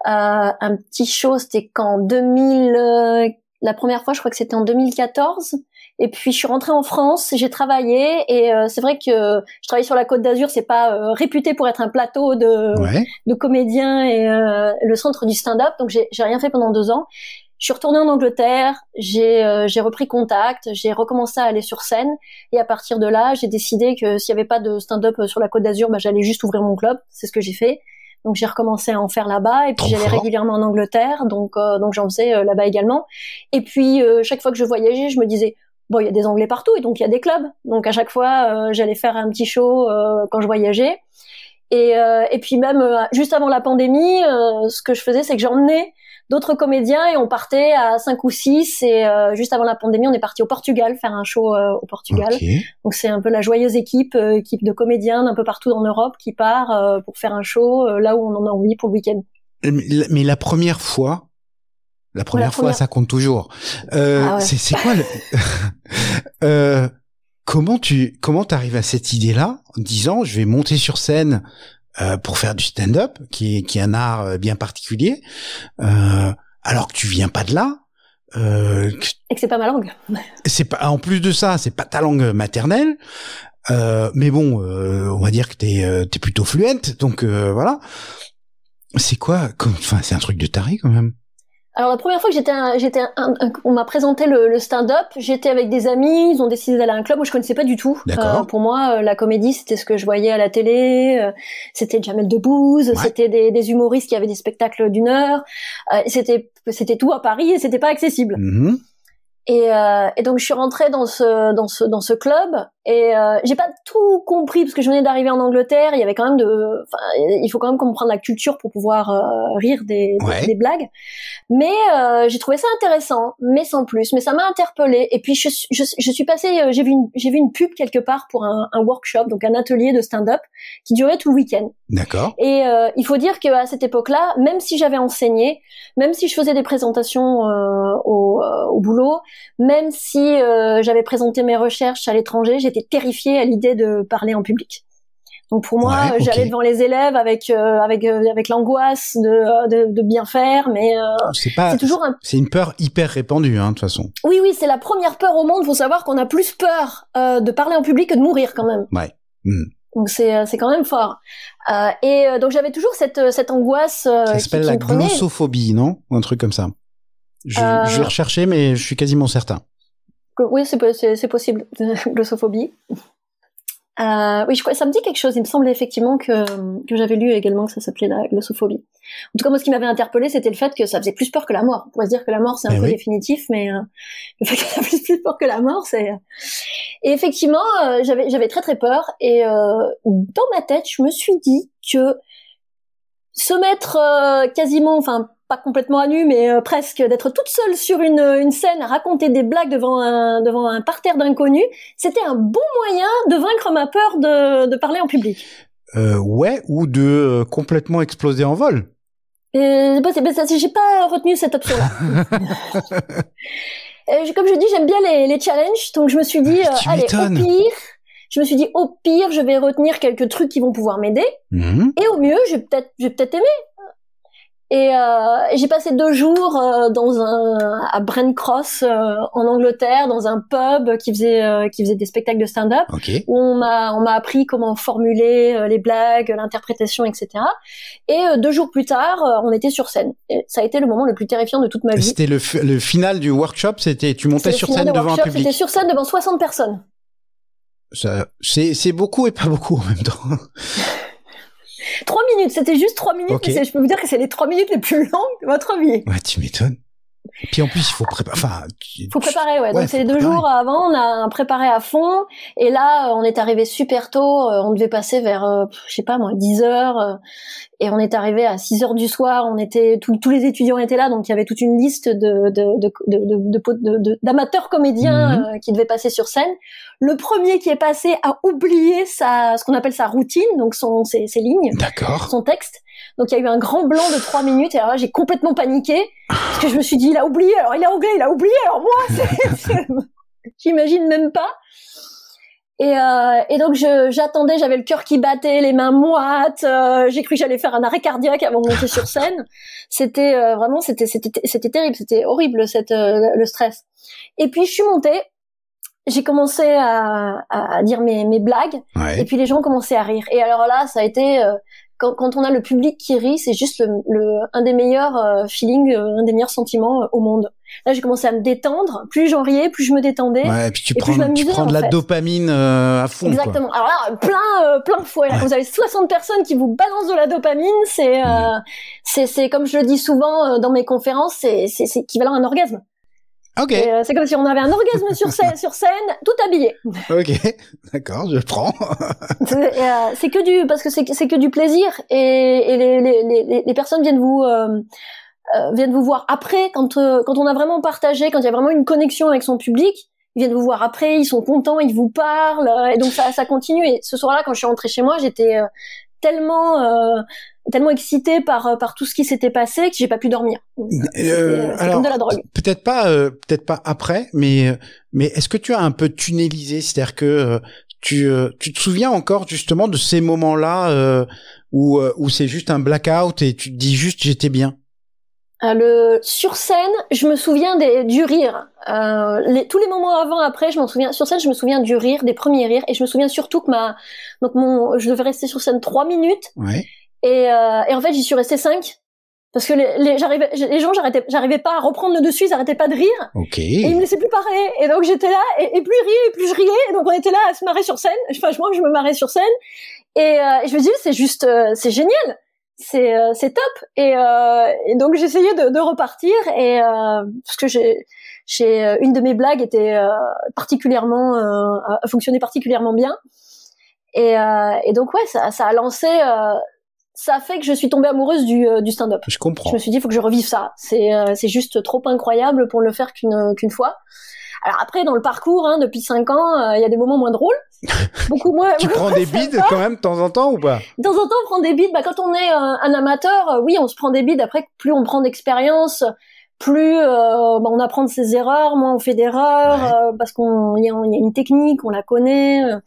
un petit show, c'était qu'en deux mille, euh, la première fois, je crois que c'était en deux mille quatorze. Et puis je suis rentrée en France, j'ai travaillé, et euh, c'est vrai que euh, je travaille sur la Côte d'Azur, c'est pas euh, réputé pour être un plateau de, ouais, de comédiens et euh, le centre du stand-up, donc j'ai, j'ai rien fait pendant deux ans. Je suis retournée en Angleterre, j'ai, euh, j'ai repris contact, j'ai recommencé à aller sur scène, et à partir de là, j'ai décidé que s'il n'y avait pas de stand-up sur la Côte d'Azur, bah, j'allais juste ouvrir mon club, c'est ce que j'ai fait. Donc j'ai recommencé à en faire là-bas, et puis j'allais régulièrement en Angleterre, donc euh, donc j'en faisais euh, là-bas également. Et puis euh, chaque fois que je voyageais, je me disais bon, il y a des Anglais partout, et donc il y a des clubs. Donc à chaque fois, euh, j'allais faire un petit show euh, quand je voyageais. Et euh, et puis même euh, juste avant la pandémie, euh, ce que je faisais, c'est que j'emmenais d'autres comédiens, et on partait à cinq ou six, et euh, juste avant la pandémie, on est parti au Portugal faire un show euh, au Portugal. Okay. Donc c'est un peu la joyeuse équipe, euh, équipe de comédiens d'un peu partout en Europe qui part euh, pour faire un show euh, là où on en a envie pour le week-end. Mais la, mais la première fois, la première, la première fois, ça compte toujours. Euh, ah ouais. C'est, c'est quoi le... euh, comment tu comment t'arrives à cette idée-là en disant je vais monter sur scène Euh, pour faire du stand-up, qui est, qui est un art bien particulier, euh, alors que tu viens pas de là, euh, que et que c'est pas ma langue. C'est pas, en plus de ça, c'est pas ta langue maternelle. Euh, mais bon, euh, on va dire que t'es, euh, t'es plutôt fluente, donc euh, voilà. C'est quoi, comme, enfin, c'est un truc de taré quand même. Alors la première fois que j'étais, un, j'étais, un, un, on m'a présenté le, le stand-up. J'étais avec des amis, ils ont décidé d'aller à un club. Moi, je connaissais pas du tout. Euh, pour moi, euh, la comédie, c'était ce que je voyais à la télé. Euh, c'était Jamel Debbouze, ouais, c'était des, des humoristes qui avaient des spectacles d'une heure. Euh, c'était, c'était tout à Paris et c'était pas accessible. Mm-hmm. Et, euh, et donc je suis rentrée dans ce, dans ce, dans ce club, et euh, j'ai pas tout compris parce que je venais d'arriver en Angleterre. Il y avait quand même de, enfin, il faut quand même comprendre la culture pour pouvoir euh, rire des, ouais, des, des blagues. Mais euh, j'ai trouvé ça intéressant, mais sans plus. Mais ça m'a interpellée. Et puis je, je, je suis passée, j'ai vu, une, j'ai vu une pub quelque part pour un, un workshop, donc un atelier de stand-up qui durait tout le week-end. D'accord. Et euh, il faut dire que à cette époque-là, même si j'avais enseigné, même si je faisais des présentations euh, au, euh, au boulot, même si euh, j'avais présenté mes recherches à l'étranger, j'étais terrifiée à l'idée de parler en public. Donc pour moi, ouais, okay, j'allais devant les élèves avec euh, avec euh, avec l'angoisse de, de de bien faire, mais euh, c'est pas, c'est toujours un... c'est une peur hyper répandue hein de toute façon. Oui oui, c'est la première peur au monde. Faut savoir qu'on a plus peur euh, de parler en public que de mourir quand même. Ouais. Mmh. Donc c'est c'est quand même fort. Euh, et euh, donc j'avais toujours cette cette angoisse. Euh, ça s'appelle qui, qui la glossophobie, non ? Ou un truc comme ça. Je, euh... je vais rechercher, mais je suis quasiment certain. Oui, c'est, c'est, c'est possible. Glossophobie. Euh, oui, je crois, ça me dit quelque chose. Il me semblait effectivement que, que j'avais lu également que ça s'appelait la glossophobie. En tout cas, moi, ce qui m'avait interpellée, c'était le fait que ça faisait plus peur que la mort. On pourrait se dire que la mort, c'est un mais peu oui. définitif, mais euh, le fait que ça faisait plus peur que la mort, c'est... Et effectivement, euh, j'avais, j'avais très très peur. Et euh, dans ma tête, je me suis dit que se mettre euh, quasiment... enfin, pas complètement à nu, mais euh, presque, d'être toute seule sur une, une scène à raconter des blagues devant un, devant un parterre d'inconnus, c'était un bon moyen de vaincre ma peur de, de parler en public. Euh, ouais, ou de euh, complètement exploser en vol. Euh, j'ai pas retenu cette option-là. euh, comme je dis, j'aime bien les, les challenges, donc je me suis dit, euh, allez, au pire, je me suis dit, au pire, je vais retenir quelques trucs qui vont pouvoir m'aider, mmh. et au mieux, je vais peut-être, je vais peut-être aimer. Et, euh, et j'ai passé deux jours euh, dans un à Brent Cross euh, en Angleterre, dans un pub qui faisait euh, qui faisait des spectacles de stand-up, okay. où on m'a on m'a appris comment formuler euh, les blagues, l'interprétation, et cetera. Et euh, deux jours plus tard, euh, on était sur scène. Et ça a été le moment le plus terrifiant de toute ma vie. C'était le f- le final du workshop. C'était tu montais sur scène devant un public. C'était sur scène devant soixante personnes. Ça c'est c'est beaucoup et pas beaucoup en même temps. Trois minutes, c'était juste trois minutes, okay. mais je peux vous dire que c'est les trois minutes les plus longues de votre vie. Ouais, tu m'étonnes. Et puis en plus, il faut préparer. Enfin, tu... faut préparer, ouais. ouais Donc c'est les deux préparer. Jours avant, on a préparé à fond, et là, on est arrivé super tôt. On devait passer vers, euh, je sais pas moi, dix heures. Euh, et on est arrivé à six heures du soir. On était tout, tous les étudiants étaient là, donc il y avait toute une liste de, de, de, de, de, de, de, de d'amateurs comédiens mm-hmm. euh, qui devaient passer sur scène. Le premier qui est passé a oublié sa, ce qu'on appelle sa routine, donc son, ses, ses lignes, D'accord. son texte. Donc il y a eu un grand blanc de trois minutes, et alors là, j'ai complètement paniqué parce que je me suis dit il a oublié, alors il a oublié, il a oublié, alors moi, c'est, c'est... j'imagine même pas. Et, euh, et donc je, j'attendais, j'avais le cœur qui battait, les mains moites, euh, j'ai cru que j'allais faire un arrêt cardiaque avant de monter sur scène. C'était euh, vraiment, c'était, c'était, c'était terrible, c'était horrible cette, euh, le stress. Et puis je suis montée. J'ai commencé à, à dire mes, mes blagues, ouais. et puis les gens commençaient à rire. Et alors là, ça a été euh, quand, quand on a le public qui rit, c'est juste le, le un des meilleurs euh, feelings, euh, un des meilleurs sentiments euh, au monde. Là, j'ai commencé à me détendre. Plus j'en riais, plus je me détendais. Ouais, et puis tu et prends, plus je m'amusais, tu prends de la fait. dopamine euh, à fond. Exactement. Quoi. Alors là, plein, euh, plein fouet. Ouais. Vous avez soixante personnes qui vous balancent de la dopamine. C'est, euh, mmh. c'est, c'est comme je le dis souvent euh, dans mes conférences, c'est, c'est, c'est équivalent à un orgasme. Okay. Euh, c'est comme si on avait un orgasme sur scène, sur scène, tout habillé. Ok, d'accord, je prends. c'est, euh, c'est que du, parce que c'est, c'est que du plaisir, et, et les, les, les, les personnes viennent vous, euh, euh, viennent vous voir après, quand, euh, quand on a vraiment partagé, quand il y a vraiment une connexion avec son public, ils viennent vous voir après, ils sont contents, ils vous parlent, euh, et donc ça, ça continue. Et ce soir-là, quand je suis rentrée chez moi, j'étais euh, tellement, euh, tellement excitée par par tout ce qui s'était passé que j'ai pas pu dormir. C'est euh, comme de la drogue. Peut-être pas, euh, peut-être pas après, mais mais est-ce que tu as un peu tunnelisé, c'est-à-dire que euh, tu euh, tu te souviens encore justement de ces moments-là euh, où euh, où c'est juste un blackout et tu te dis juste j'étais bien. Euh, le sur scène, je me souviens des, du rire. Euh, les, tous les moments avant, après, je m'en souviens. Sur scène, je me souviens du rire, des premiers rires, et je me souviens surtout que ma donc mon je devais rester sur scène trois minutes. Ouais. Et, euh, et en fait, j'y suis restée cinq parce que les, les, j'arrivais, les gens, j'arrêtais, j'arrivais pas à reprendre le dessus, ils arrêtaient pas de rire. Okay. Et ils me laissaient plus parler. Et donc j'étais là, et, et plus ils riaient, et plus je riais. Et donc on était là à se marrer sur scène. Enfin, je moi, je me marrais sur scène. Et, euh, et je me disais, c'est juste, euh, c'est génial, c'est, euh, c'est top. Et, euh, et donc j'essayais de, de repartir. Et euh, parce que j'ai, j'ai une de mes blagues était euh, particulièrement, euh, fonctionnait particulièrement bien. Et, euh, et donc ouais, ça, ça a lancé. Euh, Ça a fait que je suis tombée amoureuse du, euh, du stand-up. Je comprends. Je me suis dit, il faut que je revive ça. C'est, euh, c'est juste trop incroyable pour ne le faire qu'une, qu'une fois. Alors après, dans le parcours, hein, depuis cinq ans, il euh, y a des moments moins drôles. Beaucoup moins. Tu prends des bides quand même de temps en temps ou pas ? De temps en temps, on prend des bides. Bah, quand on est euh, un amateur, euh, oui, on se prend des bides. Après, plus on prend d'expérience, plus euh, bah, on apprend de ses erreurs, moins on fait d'erreurs, ouais. euh, parce qu'on y a, y a une technique, on la connaît. Euh,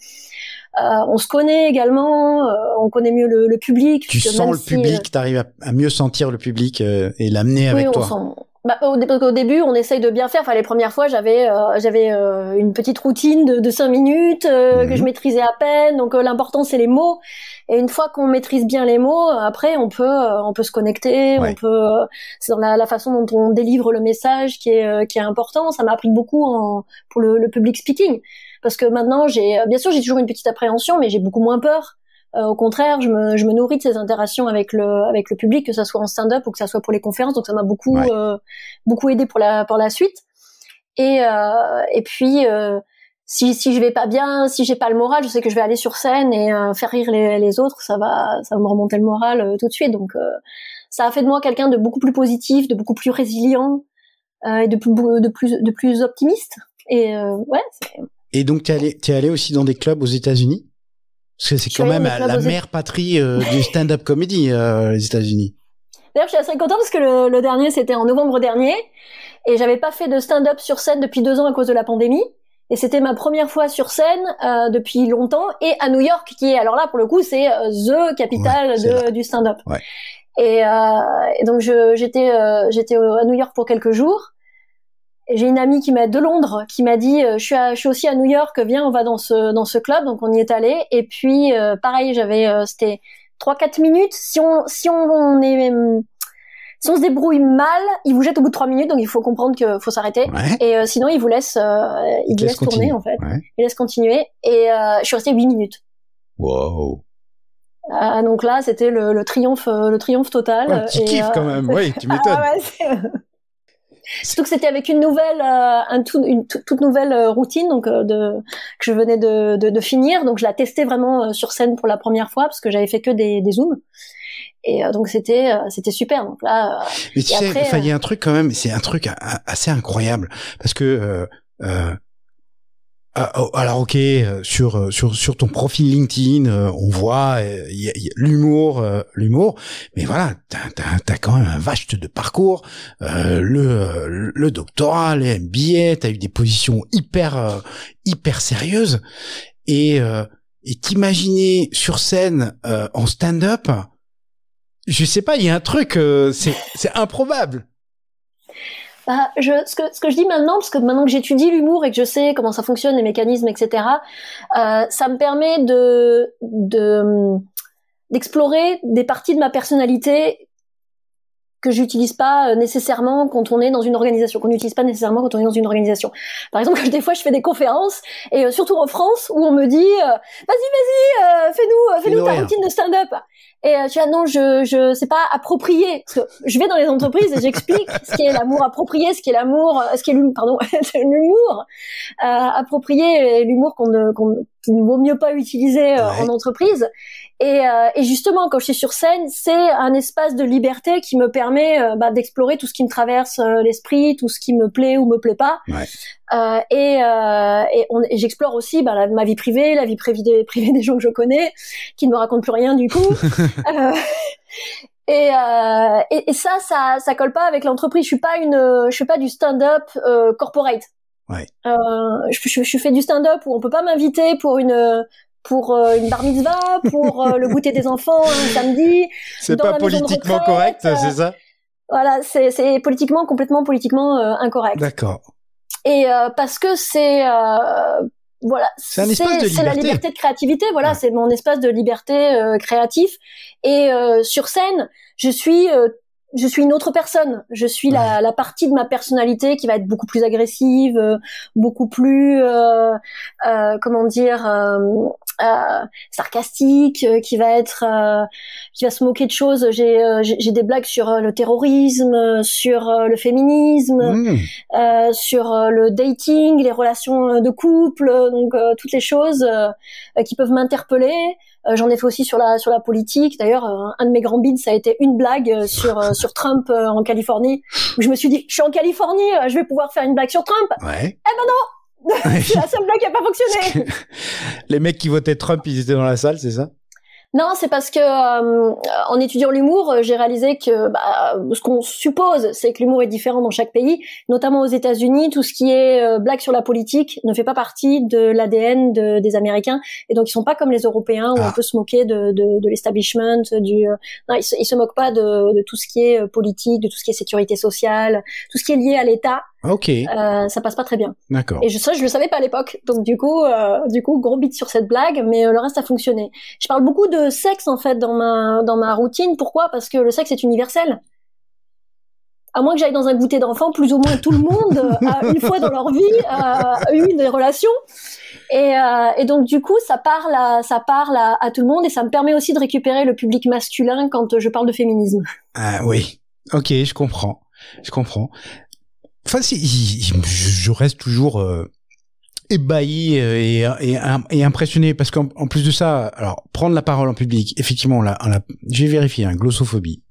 Euh, on se connaît également, euh, on connaît mieux le, le public. Tu sens le si, public, euh... t'arrives à, à mieux sentir le public euh, et l'amener oui, avec on toi. Sent... Bah, au, dé- au début, on essaye de bien faire. Enfin, les premières fois, j'avais, euh, j'avais euh, une petite routine de, de cinq minutes euh, mmh. que je maîtrisais à peine. Donc, euh, l'important c'est les mots. Et une fois qu'on maîtrise bien les mots, après, on peut, euh, on peut se connecter. Ouais. On peut. Euh, c'est dans la, la façon dont on délivre le message qui est, euh, qui est important. Ça m'a appris beaucoup en, pour le, le public speaking. Parce que maintenant, j'ai, bien sûr, j'ai toujours une petite appréhension, mais j'ai beaucoup moins peur. Euh, au contraire, je me, je me nourris de ces interactions avec le, avec le public, que ça soit en stand-up ou que ça soit pour les conférences. Donc, ça m'a beaucoup, ouais. euh, beaucoup aidé pour la, pour la suite. Et, euh, et puis, euh, si, si je vais pas bien, si j'ai pas le moral, je sais que je vais aller sur scène et euh, faire rire les, les autres. Ça va, ça va me remonter le moral euh, tout de suite. Donc, euh, ça a fait de moi quelqu'un de beaucoup plus positif, de beaucoup plus résilient euh, et de plus, de plus, de plus optimiste. Et euh, ouais. C'est... Et donc, t'es allé, t'es allé aussi dans des clubs aux États-Unis? Parce que c'est quand même la mère patrie euh, du stand-up comedy, euh, les États-Unis. D'ailleurs, je suis assez contente parce que le, le dernier, c'était en novembre dernier, et j'avais pas fait de stand-up sur scène depuis deux ans à cause de la pandémie. Et c'était ma première fois sur scène euh, depuis longtemps, et à New York, qui est, alors là, pour le coup, c'est euh, the capitale ouais, de, du stand-up. Ouais. Et, euh, et donc, je, j'étais, euh, j'étais à New York pour quelques jours. J'ai une amie qui m'a de Londres qui m'a dit euh, je, suis à, je suis aussi à New York, viens, on va dans ce dans ce club. Donc on y est allé. Et puis euh, pareil, j'avais euh, c'était trois quatre minutes. Si on si on, on est si on se débrouille mal, ils vous jettent au bout de trois minutes. Donc il faut comprendre que faut s'arrêter. Ouais. Et euh, sinon ils vous laissent euh, ils vous laissent tourner en fait. Ouais. Ils laissent continuer. Et euh, je suis restée huit minutes. Wow. Euh, donc là c'était le, le triomphe le triomphe total. Ouais, tu et, kiffes euh, quand même. Oui, tu m'étonnes. Ah, ouais, c'est... Surtout que c'était avec une nouvelle, euh, un tout, une t- toute nouvelle euh, routine donc euh, de, que je venais de, de, de finir, donc je la testais vraiment euh, sur scène pour la première fois parce que j'avais fait que des, des zooms et euh, donc c'était euh, c'était super. Donc là, euh, mais tu sais, après, il y a un truc quand même, c'est un truc a- a- assez incroyable parce que euh, euh, alors ok, sur sur sur ton profil LinkedIn, euh, on voit euh, y a, y a l'humour, euh, l'humour, mais voilà, t'as t'as, t'as quand même un vaste de parcours, euh, le le doctorat, le M B A, t'as eu des positions hyper euh, hyper sérieuses et euh, et t'imaginer sur scène euh, en stand-up, je sais pas, il y a un truc, euh, c'est c'est improbable. Bah, je, ce que, ce que je dis maintenant, parce que maintenant que j'étudie l'humour et que je sais comment ça fonctionne, les mécanismes, et cetera, euh, ça me permet de, de, d'explorer des parties de ma personnalité que j'utilise pas nécessairement quand on est dans une organisation, qu'on n'utilise pas nécessairement quand on est dans une organisation. Par exemple, des fois, je fais des conférences, et euh, surtout en France, où on me dit euh, « Vas-y, vas-y, euh, fais-nous, euh, fais-nous ta routine de stand-up !» Et euh, tu vois, non, je, je, c'est pas approprié. Parce que je vais dans les entreprises et j'explique ce qu'est l'amour approprié, ce qu'est l'amour, ce qu'est l'humour, pardon, l'humour euh, approprié, et l'humour qu'on ne, qu'on, qu'il ne vaut mieux pas utiliser euh, ouais. en entreprise. Et, euh, et justement, quand je suis sur scène, c'est un espace de liberté qui me permet euh, bah, d'explorer tout ce qui me traverse euh, l'esprit, tout ce qui me plaît ou me plaît pas. Ouais. Euh, et, euh, et, on, et j'explore aussi bah, la, ma vie privée, la vie privée des, privée des gens que je connais, qui ne me racontent plus rien du coup. euh, et, euh, et, et ça, ça, ça colle pas avec l'entreprise. Je suis pas une, je suis pas du stand-up euh, corporate. Ouais. Euh, je, je, je fais du stand-up où on peut pas m'inviter pour une, pour euh, une bar mitzvah, pour euh, le goûter des enfants le samedi. C'est dans pas la politiquement retraite, correct, euh, c'est ça. Voilà, c'est, c'est politiquement complètement politiquement euh, incorrect. D'accord. Et euh, parce que c'est euh, voilà, c'est, c'est, c'est la liberté de créativité. Voilà, ouais. C'est mon espace de liberté euh, créatif. Et euh, sur scène, je suis euh, je suis une autre personne. Je suis ouais. la, la partie de ma personnalité qui va être beaucoup plus agressive, euh, beaucoup plus euh, euh, comment dire euh, euh, sarcastique, euh, qui va être euh, qui va se moquer de choses. J'ai euh, j'ai, j'ai des blagues sur euh, le terrorisme, sur euh, le féminisme, mmh. euh, sur euh, le dating, les relations de couple, donc euh, toutes les choses euh, qui peuvent m'interpeller. Euh, j'en ai fait aussi sur la sur la politique. D'ailleurs, euh, un de mes grands bids, ça a été une blague euh, sur euh, sur Trump euh, en Californie. Où je me suis dit, je suis en Californie, euh, je vais pouvoir faire une blague sur Trump. Ouais. Eh ben non, c'est la seule blague qui a pas fonctionné. Les mecs qui votaient Trump, ils étaient dans la salle, c'est ça? Non, c'est parce que euh, en étudiant l'humour, j'ai réalisé que bah, ce qu'on suppose, c'est que l'humour est différent dans chaque pays, notamment aux États-Unis. Tout ce qui est euh, blague sur la politique ne fait pas partie de l'A D N de, des Américains, et donc ils sont pas comme les Européens où ah. on peut se moquer de, de, de l'establishment. Du euh, non, ils se, ils se moquent pas de, de tout ce qui est euh, politique, de tout ce qui est sécurité sociale, tout ce qui est lié à l'État. Ok. Euh, ça passe pas très bien. D'accord. Et je, ça, je le savais pas à l'époque. Donc du coup, euh, du coup, gros bite sur cette blague, mais euh, le reste a fonctionné. Je parle beaucoup de sexe en fait dans ma dans ma routine. Pourquoi? Parce que le sexe est universel. À moins que j'aille dans un goûter d'enfant, plus ou moins tout le monde euh, une fois dans leur vie a euh, eu des relations. Et, euh, et donc du coup, ça parle à, ça parle à, à tout le monde, et ça me permet aussi de récupérer le public masculin quand je parle de féminisme. Ah oui. Ok, je comprends. Je comprends. Enfin, je reste toujours euh, ébahi et, et, et impressionné parce qu'en en plus de ça, alors prendre la parole en public, effectivement, là, là j'ai vérifié, hein, glossophobie.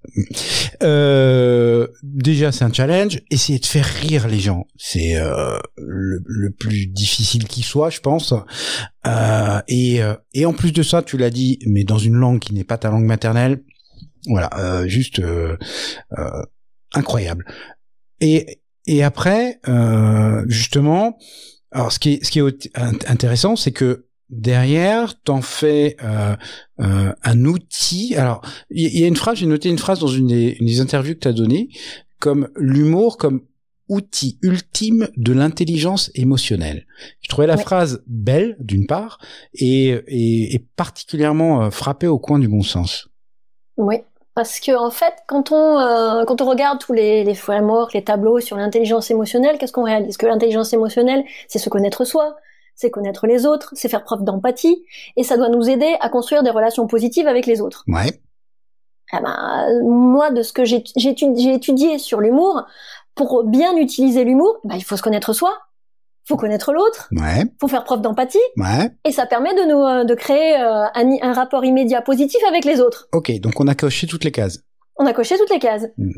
Euh, déjà, c'est un challenge. Essayer de faire rire les gens, c'est euh, le, le plus difficile qui soit, je pense. Euh, et, et en plus de ça, tu l'as dit, mais dans une langue qui n'est pas ta langue maternelle. Voilà, euh, juste euh, euh, incroyable. Et et après, euh, justement, alors ce qui est, ce qui est intéressant, c'est que derrière, t'en fais euh, euh, un outil. Alors, il y, y a une phrase, j'ai noté une phrase dans une des, une des interviews que t'as données, comme l'humour comme outil ultime de l'intelligence émotionnelle. Je trouvais la ouais. phrase belle, d'une part, et, et, et particulièrement frappée au coin du bon sens. Oui, parce que en fait, quand on euh, quand on regarde tous les, les frameworks, les tableaux sur l'intelligence émotionnelle, qu'est-ce qu'on réalise? Que l'intelligence émotionnelle, c'est se connaître soi, c'est connaître les autres, c'est faire preuve d'empathie, et ça doit nous aider à construire des relations positives avec les autres. Ouais. Ah ben, moi, de ce que j'ai, j'ai, j'ai étudié sur l'humour, pour bien utiliser l'humour, ben, il faut se connaître soi, faut connaître l'autre, ouais. faut faire preuve d'empathie, ouais. et ça permet de nous de créer euh, un, un rapport immédiat positif avec les autres. Ok, donc on a coché toutes les cases. On a coché toutes les cases. Mmh.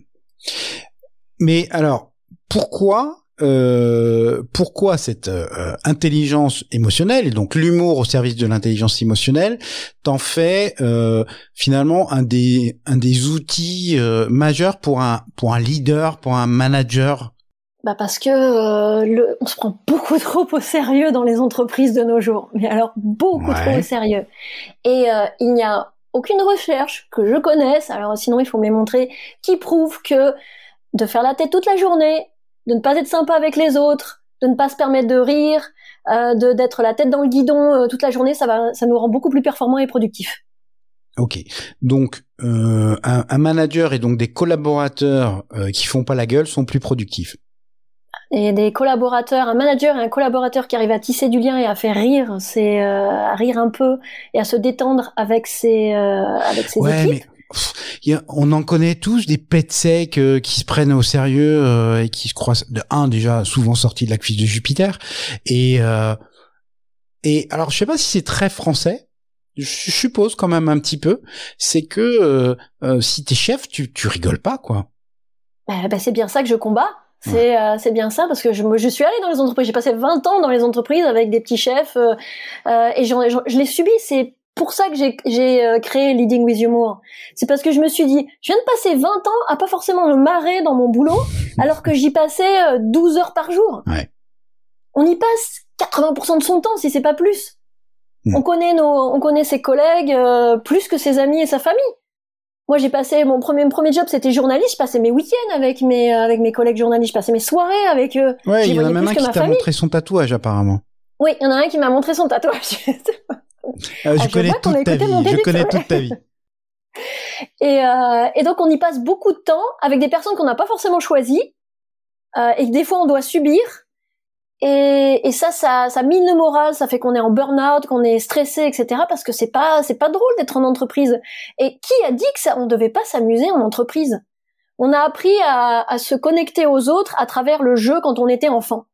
Mais alors, pourquoi euh, pourquoi cette euh, intelligence émotionnelle, et donc l'humour au service de l'intelligence émotionnelle, t'en fait euh, finalement un des un des outils euh, majeurs pour un pour un leader, pour un manager? Bah parce que euh, le, on se prend beaucoup trop au sérieux dans les entreprises de nos jours. Mais alors beaucoup ouais. trop au sérieux. Et euh, il n'y a aucune recherche que je connaisse. Alors sinon il faut me les montrer, qui prouve que de faire la tête toute la journée, de ne pas être sympa avec les autres, de ne pas se permettre de rire, euh, de d'être la tête dans le guidon euh, toute la journée, ça va, ça nous rend beaucoup plus performants et productifs. Ok, donc euh, un, un manager et donc des collaborateurs euh, qui font pas la gueule sont plus productifs. Et des collaborateurs, un manager et un collaborateur qui arrivent à tisser du lien et à faire rire, c'est euh, à rire un peu et à se détendre avec ses euh, avec ses ouais, équipes. Mais... on en connaît tous des pets secs euh, qui se prennent au sérieux euh, et qui se croient de un déjà souvent sortis de la cuisse de Jupiter et euh, et alors je sais pas si c'est très français, je suppose quand même un petit peu, c'est que euh, euh, si t'es chef tu tu rigoles pas quoi. Bah, bah c'est bien ça que je combats. C'est euh, c'est bien ça, parce que je, je suis allée dans les entreprises, j'ai passé vingt ans dans les entreprises avec des petits chefs euh, euh, et j'en, j'en, je l'ai subi, c'est pour ça que j'ai, j'ai euh, créé Leading with Humour. C'est parce que je me suis dit, je viens de passer vingt ans à pas forcément me marrer dans mon boulot, alors que j'y passais euh, douze heures par jour. Ouais. On y passe quatre-vingts pour cent de son temps, si c'est pas plus. Ouais. On connaît nos, on connaît ses collègues euh, plus que ses amis et sa famille. Moi, j'ai passé mon premier, mon premier job, c'était journaliste. Je passais mes week-ends avec mes, avec mes collègues journalistes. Je passais mes soirées avec eux. Ouais, il y en a même un qui t'a montré son tatouage, apparemment. Oui, il y en a un qui m'a montré son tatouage. Euh, je, je connais toute ta vie. Je connais toute ta vie. Et, euh, et donc, on y passe beaucoup de temps avec des personnes qu'on n'a pas forcément choisies euh, et que des fois, on doit subir. Et, et ça, ça, ça mine le moral. Ça fait qu'on est en burn-out, qu'on est stressé, et cetera. Parce que c'est pas, c'est pas drôle d'être en entreprise. Et qui a dit que ça, on devait pas s'amuser en entreprise? On a appris à, à se connecter aux autres à travers le jeu quand on était enfant.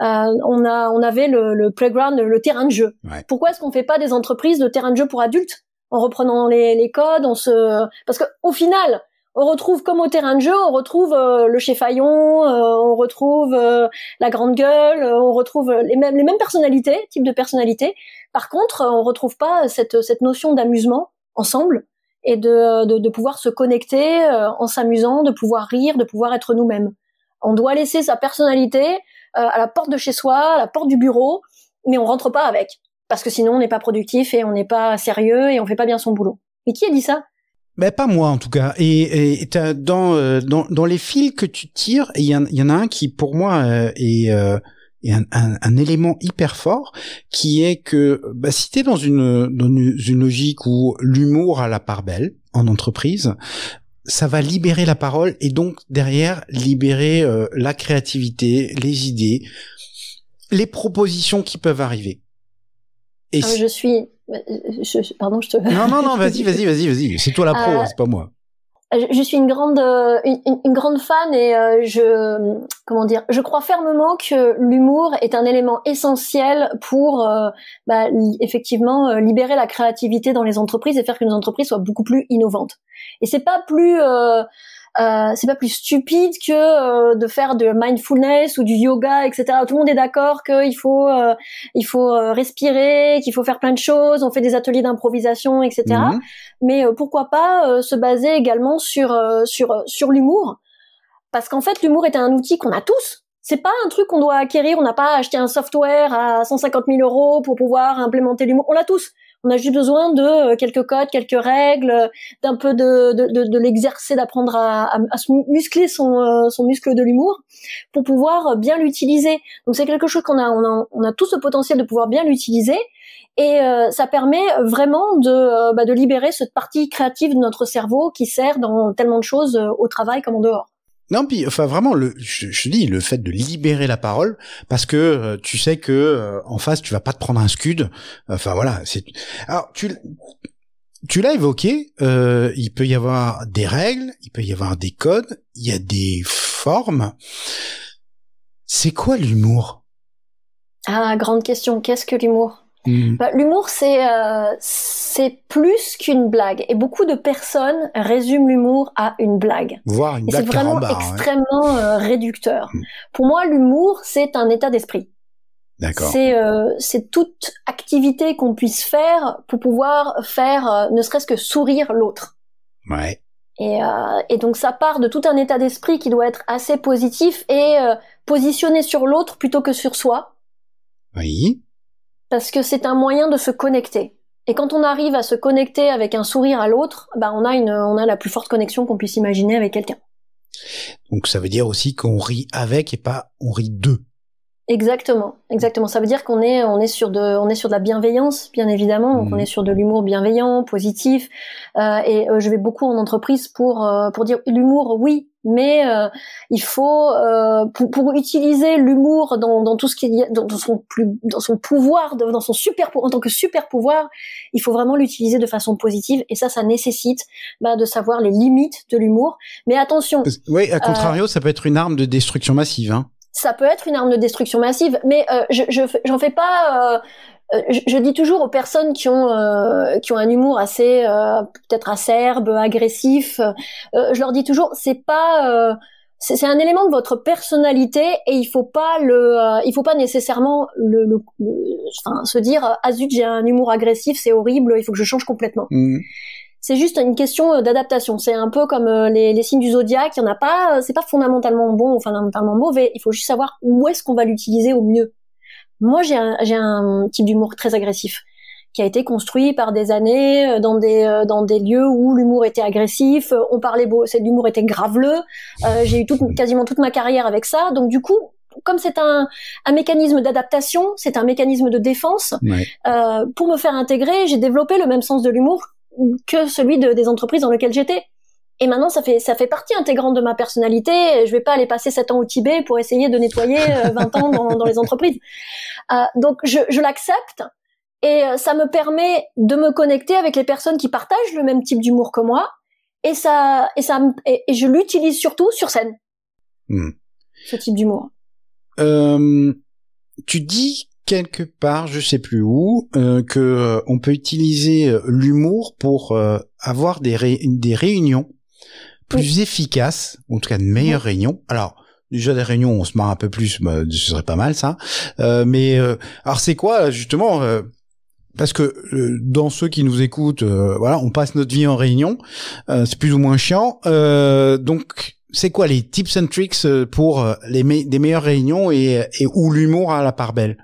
Euh, on a, on avait le, le playground, le terrain de jeu. Ouais. Pourquoi est-ce qu'on fait pas des entreprises de terrain de jeu pour adultes en reprenant les, les codes, on se, parce que au final, on retrouve comme au terrain de jeu, on retrouve euh, le chef Hayon, euh, on retrouve euh, la grande gueule, euh, on retrouve les mêmes, les mêmes personnalités, types de personnalités. Par contre, euh, on retrouve pas cette, cette notion d'amusement ensemble et de, de, de pouvoir se connecter euh, en s'amusant, de pouvoir rire, de pouvoir être nous-mêmes. On doit laisser sa personnalité à la porte de chez soi, à la porte du bureau, mais on rentre pas avec, parce que sinon on n'est pas productif et on n'est pas sérieux et on fait pas bien son boulot. Mais qui a dit ça? Ben pas moi en tout cas. Et, et t'as, dans, euh, dans dans les fils que tu tires, il y, y en a un qui pour moi euh, est, euh, est un, un, un élément hyper fort, qui est que bah, si t'es dans une dans une logique où l'humour a la part belle en entreprise, ça va libérer la parole et donc derrière libérer euh, la créativité, les idées, les propositions qui peuvent arriver. Et ah, je suis, je... pardon, je te. Non non non, vas-y vas-y vas-y vas-y, c'est toi la pro, euh, hein, c'est pas moi. Je suis une grande euh, une, une grande fan et euh, je comment dire, je crois fermement que l'humour est un élément essentiel pour euh, bah, li- effectivement euh, libérer la créativité dans les entreprises et faire que nos entreprises soient beaucoup plus innovantes. Et c'est pas plus euh, Euh, c'est pas plus stupide que euh, de faire de mindfulness ou du yoga, et cetera. Tout le monde est d'accord qu'il faut, euh, il faut euh, respirer, qu'il faut faire plein de choses. On fait des ateliers d'improvisation, et cetera. Mmh. Mais euh, pourquoi pas euh, se baser également sur euh, sur euh, sur l'humour, parce qu'en fait, l'humour est un outil qu'on a tous. C'est pas un truc qu'on doit acquérir. On n'a pas acheté un software à cent cinquante mille euros pour pouvoir implémenter l'humour. On l'a tous. On a juste besoin de quelques codes, quelques règles, d'un peu de, de, de, de l'exercer, d'apprendre à, à, à muscler son, son muscle de l'humour pour pouvoir bien l'utiliser. Donc c'est quelque chose qu'on a, on a, on a tout ce potentiel de pouvoir bien l'utiliser, et euh, ça permet vraiment de, euh, bah, de libérer cette partie créative de notre cerveau qui sert dans tellement de choses euh, au travail comme en dehors. Non, puis enfin vraiment, le, je, je dis le fait de libérer la parole, parce que euh, tu sais que euh, en face tu vas pas te prendre un scud. Enfin voilà, c'est. Alors tu tu l'as évoqué, euh, il peut y avoir des règles, il peut y avoir des codes, il y a des formes. C'est quoi l'humour? Ah, grande question. Qu'est-ce que l'humour? Mmh. Bah, l'humour, c'est euh, c'est plus qu'une blague, et beaucoup de personnes résument l'humour à une blague. Voir une blague, et c'est vraiment carambar, extrêmement ouais. euh, réducteur. Mmh. Pour moi, l'humour, c'est un état d'esprit. D'accord. C'est euh, c'est toute activité qu'on puisse faire pour pouvoir faire, euh, ne serait-ce que sourire l'autre. Ouais. Et euh, et donc ça part de tout un état d'esprit qui doit être assez positif et euh, positionné sur l'autre plutôt que sur soi. Oui. Parce que c'est un moyen de se connecter. Et quand on arrive à se connecter avec un sourire à l'autre, bah on a une, on a la plus forte connexion qu'on puisse imaginer avec quelqu'un. Donc ça veut dire aussi qu'on rit avec et pas on rit d'eux. Exactement, exactement. Ça veut dire qu'on est, on est sur de, on est sur de la bienveillance, bien évidemment. Donc mmh. on est sur de l'humour bienveillant, positif. Euh, et euh, je vais beaucoup en entreprise pour euh, pour dire l'humour, oui. Mais euh, il faut euh, pour, pour utiliser l'humour dans, dans tout ce qu'il y a, dans, dans son plus, dans son pouvoir, dans son super en tant que super pouvoir, il faut vraiment l'utiliser de façon positive. Et ça, ça nécessite bah, de savoir les limites de l'humour. Mais attention. Oui, à contrario, euh, ça peut être une arme de destruction massive. Hein. Ça peut être une arme de destruction massive, mais euh, je, je j'en fais pas. Euh, Je, je dis toujours aux personnes qui ont euh, qui ont un humour assez euh, peut-être acerbe, agressif, euh, je leur dis toujours c'est pas euh, c'est, c'est un élément de votre personnalité, et il faut pas le euh, il faut pas nécessairement le, le, le enfin se dire ah zut, j'ai un humour agressif, c'est horrible, il faut que je change complètement. Mmh. C'est juste une question d'adaptation. C'est un peu comme les, les signes du zodiaque, il y en a pas, c'est pas fondamentalement bon ou fondamentalement mauvais, il faut juste savoir où est-ce qu'on va l'utiliser au mieux. Moi, j'ai un, j'ai un type d'humour très agressif qui a été construit par des années dans des dans des lieux où l'humour était agressif, on parlait beau, cet humour était graveleux. Euh, j'ai eu toute, quasiment toute ma carrière avec ça. Donc du coup, comme c'est un, un mécanisme d'adaptation, c'est un mécanisme de défense. Ouais. Euh, pour me faire intégrer, j'ai développé le même sens de l'humour que celui de, des entreprises dans lesquelles j'étais. Et maintenant, ça fait, ça fait partie intégrante de ma personnalité. Je vais pas aller passer sept ans au Tibet pour essayer de nettoyer vingt ans dans, dans les entreprises. Euh, donc, je, je l'accepte, et ça me permet de me connecter avec les personnes qui partagent le même type d'humour que moi. Et ça, et ça, et, et je l'utilise surtout sur scène. Mmh. Ce type d'humour. Euh, tu dis quelque part, je sais plus où, euh, que euh, on peut utiliser euh, l'humour pour euh, avoir des, ré- des réunions. Plus oui. efficace, en tout cas de meilleures oui. réunions. Alors déjà des réunions, on se marre un peu plus, bah, ce serait pas mal ça. Euh, mais euh, alors c'est quoi justement euh, parce que euh, dans ceux qui nous écoutent, euh, voilà, on passe notre vie en réunion, euh, c'est plus ou moins chiant. Euh, donc c'est quoi les tips and tricks pour les me- des meilleures réunions et, et où l'humour a la part belle?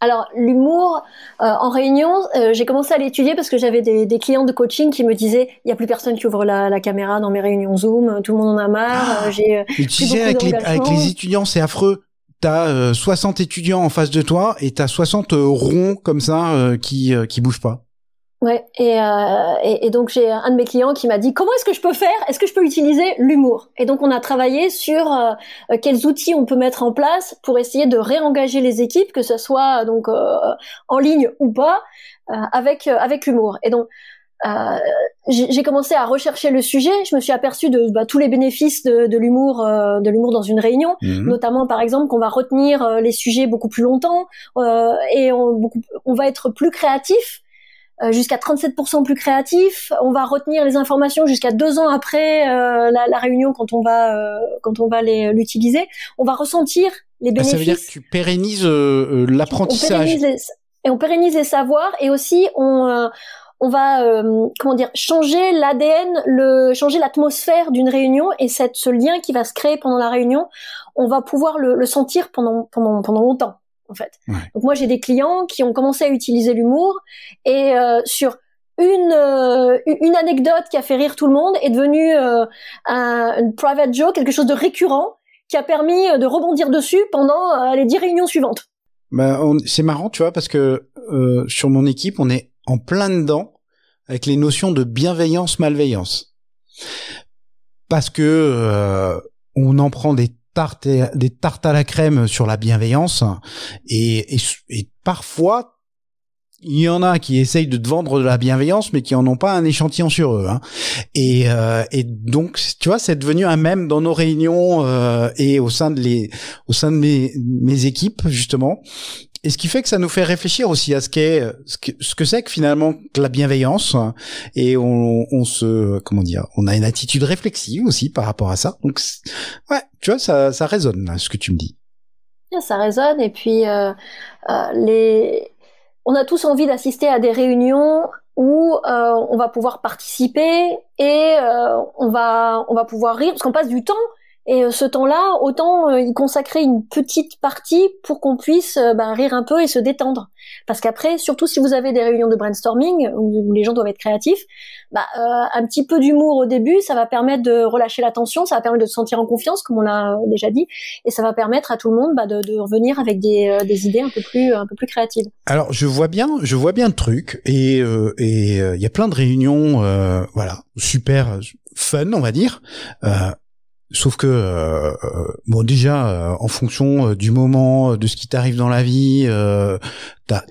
Alors l'humour euh, en réunion, euh, j'ai commencé à l'étudier parce que j'avais des, des clients de coaching qui me disaient il y a plus personne qui ouvre la, la caméra dans mes réunions Zoom, tout le monde en a marre. Ah, euh, j'ai mais tu sais avec les, avec les étudiants c'est affreux. T'as euh, soixante étudiants en face de toi et t'as soixante euh, ronds comme ça euh, qui euh, qui bougent pas. Ouais, et, euh, et, et donc j'ai un de mes clients qui m'a dit comment est-ce que je peux faire, est-ce que je peux utiliser l'humour? Et donc on a travaillé sur euh, quels outils on peut mettre en place pour essayer de réengager les équipes, que ce soit donc euh, en ligne ou pas, euh, avec euh, avec l'humour. Et donc Euh, j'ai, j'ai commencé à rechercher le sujet. Je me suis aperçue de bah, tous les bénéfices de, de l'humour, euh, de l'humour dans une réunion, mmh. notamment par exemple qu'on va retenir euh, les sujets beaucoup plus longtemps euh, et on, beaucoup, on va être plus créatif. euh, jusqu'à trente-sept pour cent plus créatifs. On va retenir les informations jusqu'à deux ans après euh, la, la réunion quand on va euh, quand on va les, l'utiliser. On va ressentir les bénéfices. Ah, ça veut dire que tu pérennises euh, l'apprentissage. On pérennise les, et on pérennise les savoirs, et aussi on euh, on va euh, comment dire changer l'A D N, le changer l'atmosphère d'une réunion, et cette ce lien qui va se créer pendant la réunion, on va pouvoir le, le sentir pendant pendant pendant longtemps. En fait. Ouais. Donc moi j'ai des clients qui ont commencé à utiliser l'humour et euh, sur une euh, une anecdote qui a fait rire tout le monde est devenue euh, un, un private joke, quelque chose de récurrent qui a permis de rebondir dessus pendant euh, les dix réunions suivantes. Bah, on, c'est marrant tu vois parce que euh, sur mon équipe on est en plein dedans avec les notions de bienveillance malveillance parce que euh, on en prend des Tarte et, des tartes à la crème sur la bienveillance et, et, et parfois il y en a qui essayent de te vendre de la bienveillance mais qui en ont pas un échantillon sur eux hein. et, euh, et donc tu vois c'est devenu un mème dans nos réunions euh, et au sein de les au sein de mes, mes équipes justement, et ce qui fait que ça nous fait réfléchir aussi à ce qu'est ce que ce que c'est que finalement que la bienveillance, et on, on se comment dire on a une attitude réflexive aussi par rapport à ça, donc ouais. Tu vois, ça, ça résonne, là, ce que tu me dis. Ça résonne, et puis euh, euh, les... on a tous envie d'assister à des réunions où euh, on va pouvoir participer et euh, on va on va pouvoir rire, parce qu'on passe du temps, et ce temps-là, autant euh, y consacrer une petite partie pour qu'on puisse euh, ben, rire un peu et se détendre. Parce qu'après, surtout si vous avez des réunions de brainstorming où les gens doivent être créatifs, bah euh, un petit peu d'humour au début, ça va permettre de relâcher la tension, ça va permettre de se sentir en confiance, comme on l'a déjà dit, et ça va permettre à tout le monde bah, de, de revenir avec des, euh, des idées un peu plus un peu plus créatives. Alors je vois bien, je vois bien le truc, et euh, et il euh, y a plein de réunions, euh, voilà, super fun, on va dire. Euh, Sauf que euh, bon déjà euh, en fonction euh, du moment, de ce qui t'arrive dans la vie, euh, t'as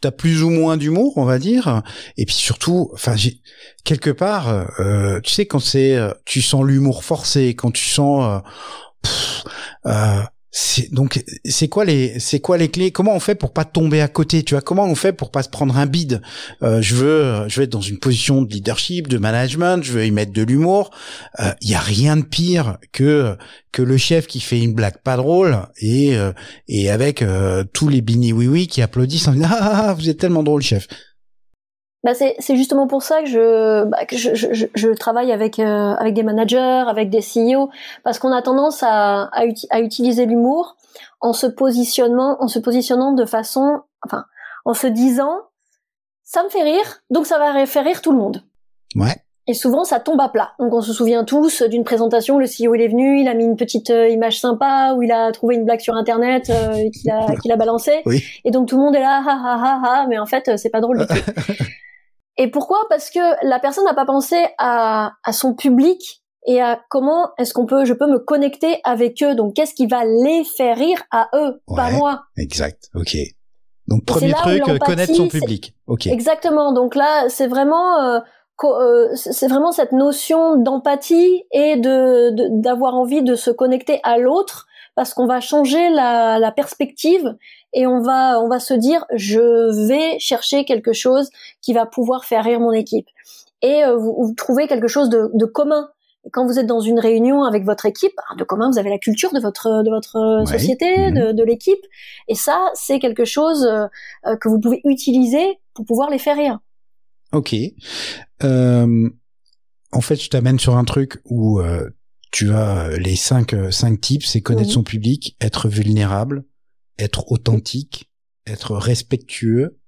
t'as plus ou moins d'humour, on va dire. Et puis surtout, enfin j'ai, quelque part, euh, tu sais quand c'est, euh, tu sens l'humour forcé, quand tu sens, euh, pff, euh, c'est, donc c'est quoi les c'est quoi les clés? Comment on fait pour pas tomber à côté? Tu vois, comment on fait pour pas se prendre un bide? euh, Je veux je veux être dans une position de leadership, de management. Je veux y mettre de l'humour. Il euh, y a rien de pire que que le chef qui fait une blague pas drôle et euh, et avec euh, tous les bini oui oui qui applaudissent en disant ah vous êtes tellement drôle chef. Bah c'est c'est justement pour ça que je bah, que je, je je travaille avec euh, avec des managers, avec des C E O, parce qu'on a tendance à à, uti- à utiliser l'humour en se positionnant en se positionnant de façon enfin en se disant ça me fait rire donc ça va faire rire tout le monde. Ouais. Et souvent ça tombe à plat. Donc on se souvient tous d'une présentation, le C E O il est venu, il a mis une petite euh, image sympa ou il a trouvé une blague sur internet euh, et qu'il a qu'il a balancé. Oui. Et donc tout le monde est là ha ha ha ha, mais en fait c'est pas drôle du tout. Et pourquoi? Parce que la personne n'a pas pensé à, à son public et à comment est-ce qu'on peut, je peux me connecter avec eux. Donc, qu'est-ce qui va les faire rire à eux, ouais, pas moi. Exact. Ok. Donc, premier truc, connaître son public. Ok. Exactement. Donc là, c'est vraiment, euh, co- euh, c'est vraiment cette notion d'empathie et de, de d'avoir envie de se connecter à l'autre, parce qu'on va changer la, la perspective. Et on va, on va se dire, je vais chercher quelque chose qui va pouvoir faire rire mon équipe. Et euh, vous, vous trouvez quelque chose de, de commun. Et quand vous êtes dans une réunion avec votre équipe, de commun, vous avez la culture de votre, de votre oui. société, mmh. de, de l'équipe. Et ça, c'est quelque chose euh, que vous pouvez utiliser pour pouvoir les faire rire. Ok. Euh, en fait, je t'amène sur un truc où euh, tu as les cinq, cinq tips, c'est connaître mmh. son public, être vulnérable, être authentique, être respectueux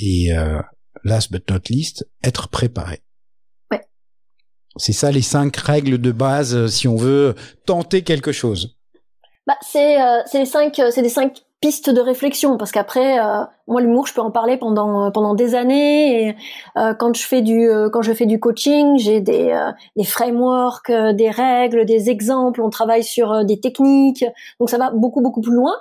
et euh, last but not least, être préparé. Ouais. C'est ça les cinq règles de base si on veut tenter quelque chose. Bah c'est euh, c'est les cinq c'est les cinq pistes de réflexion, parce qu'après euh, moi l'humour je peux en parler pendant pendant des années, et euh, quand je fais du euh, quand je fais du coaching, j'ai des euh, des frameworks, euh, des règles, des exemples, on travaille sur euh, des techniques. Donc ça va beaucoup beaucoup plus loin.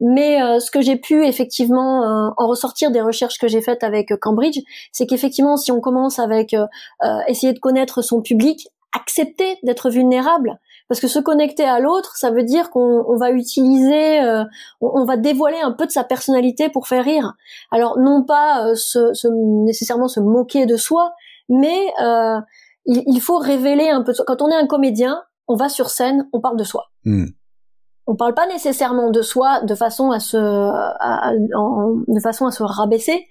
Mais euh, ce que j'ai pu effectivement euh, en ressortir des recherches que j'ai faites avec euh, Cambridge, c'est qu'effectivement si on commence avec euh, euh, essayer de connaître son public, accepter d'être vulnérable, Parce que se connecter à l'autre, ça veut dire qu'on on va utiliser, euh, on, on va dévoiler un peu de sa personnalité pour faire rire. Alors non pas euh, se, se, nécessairement se moquer de soi, mais euh, il, il faut révéler un peu de soi. Quand on est un comédien, on va sur scène, on parle de soi. Mmh. On parle pas nécessairement de soi de façon à se, à, à, en, de façon à se rabaisser,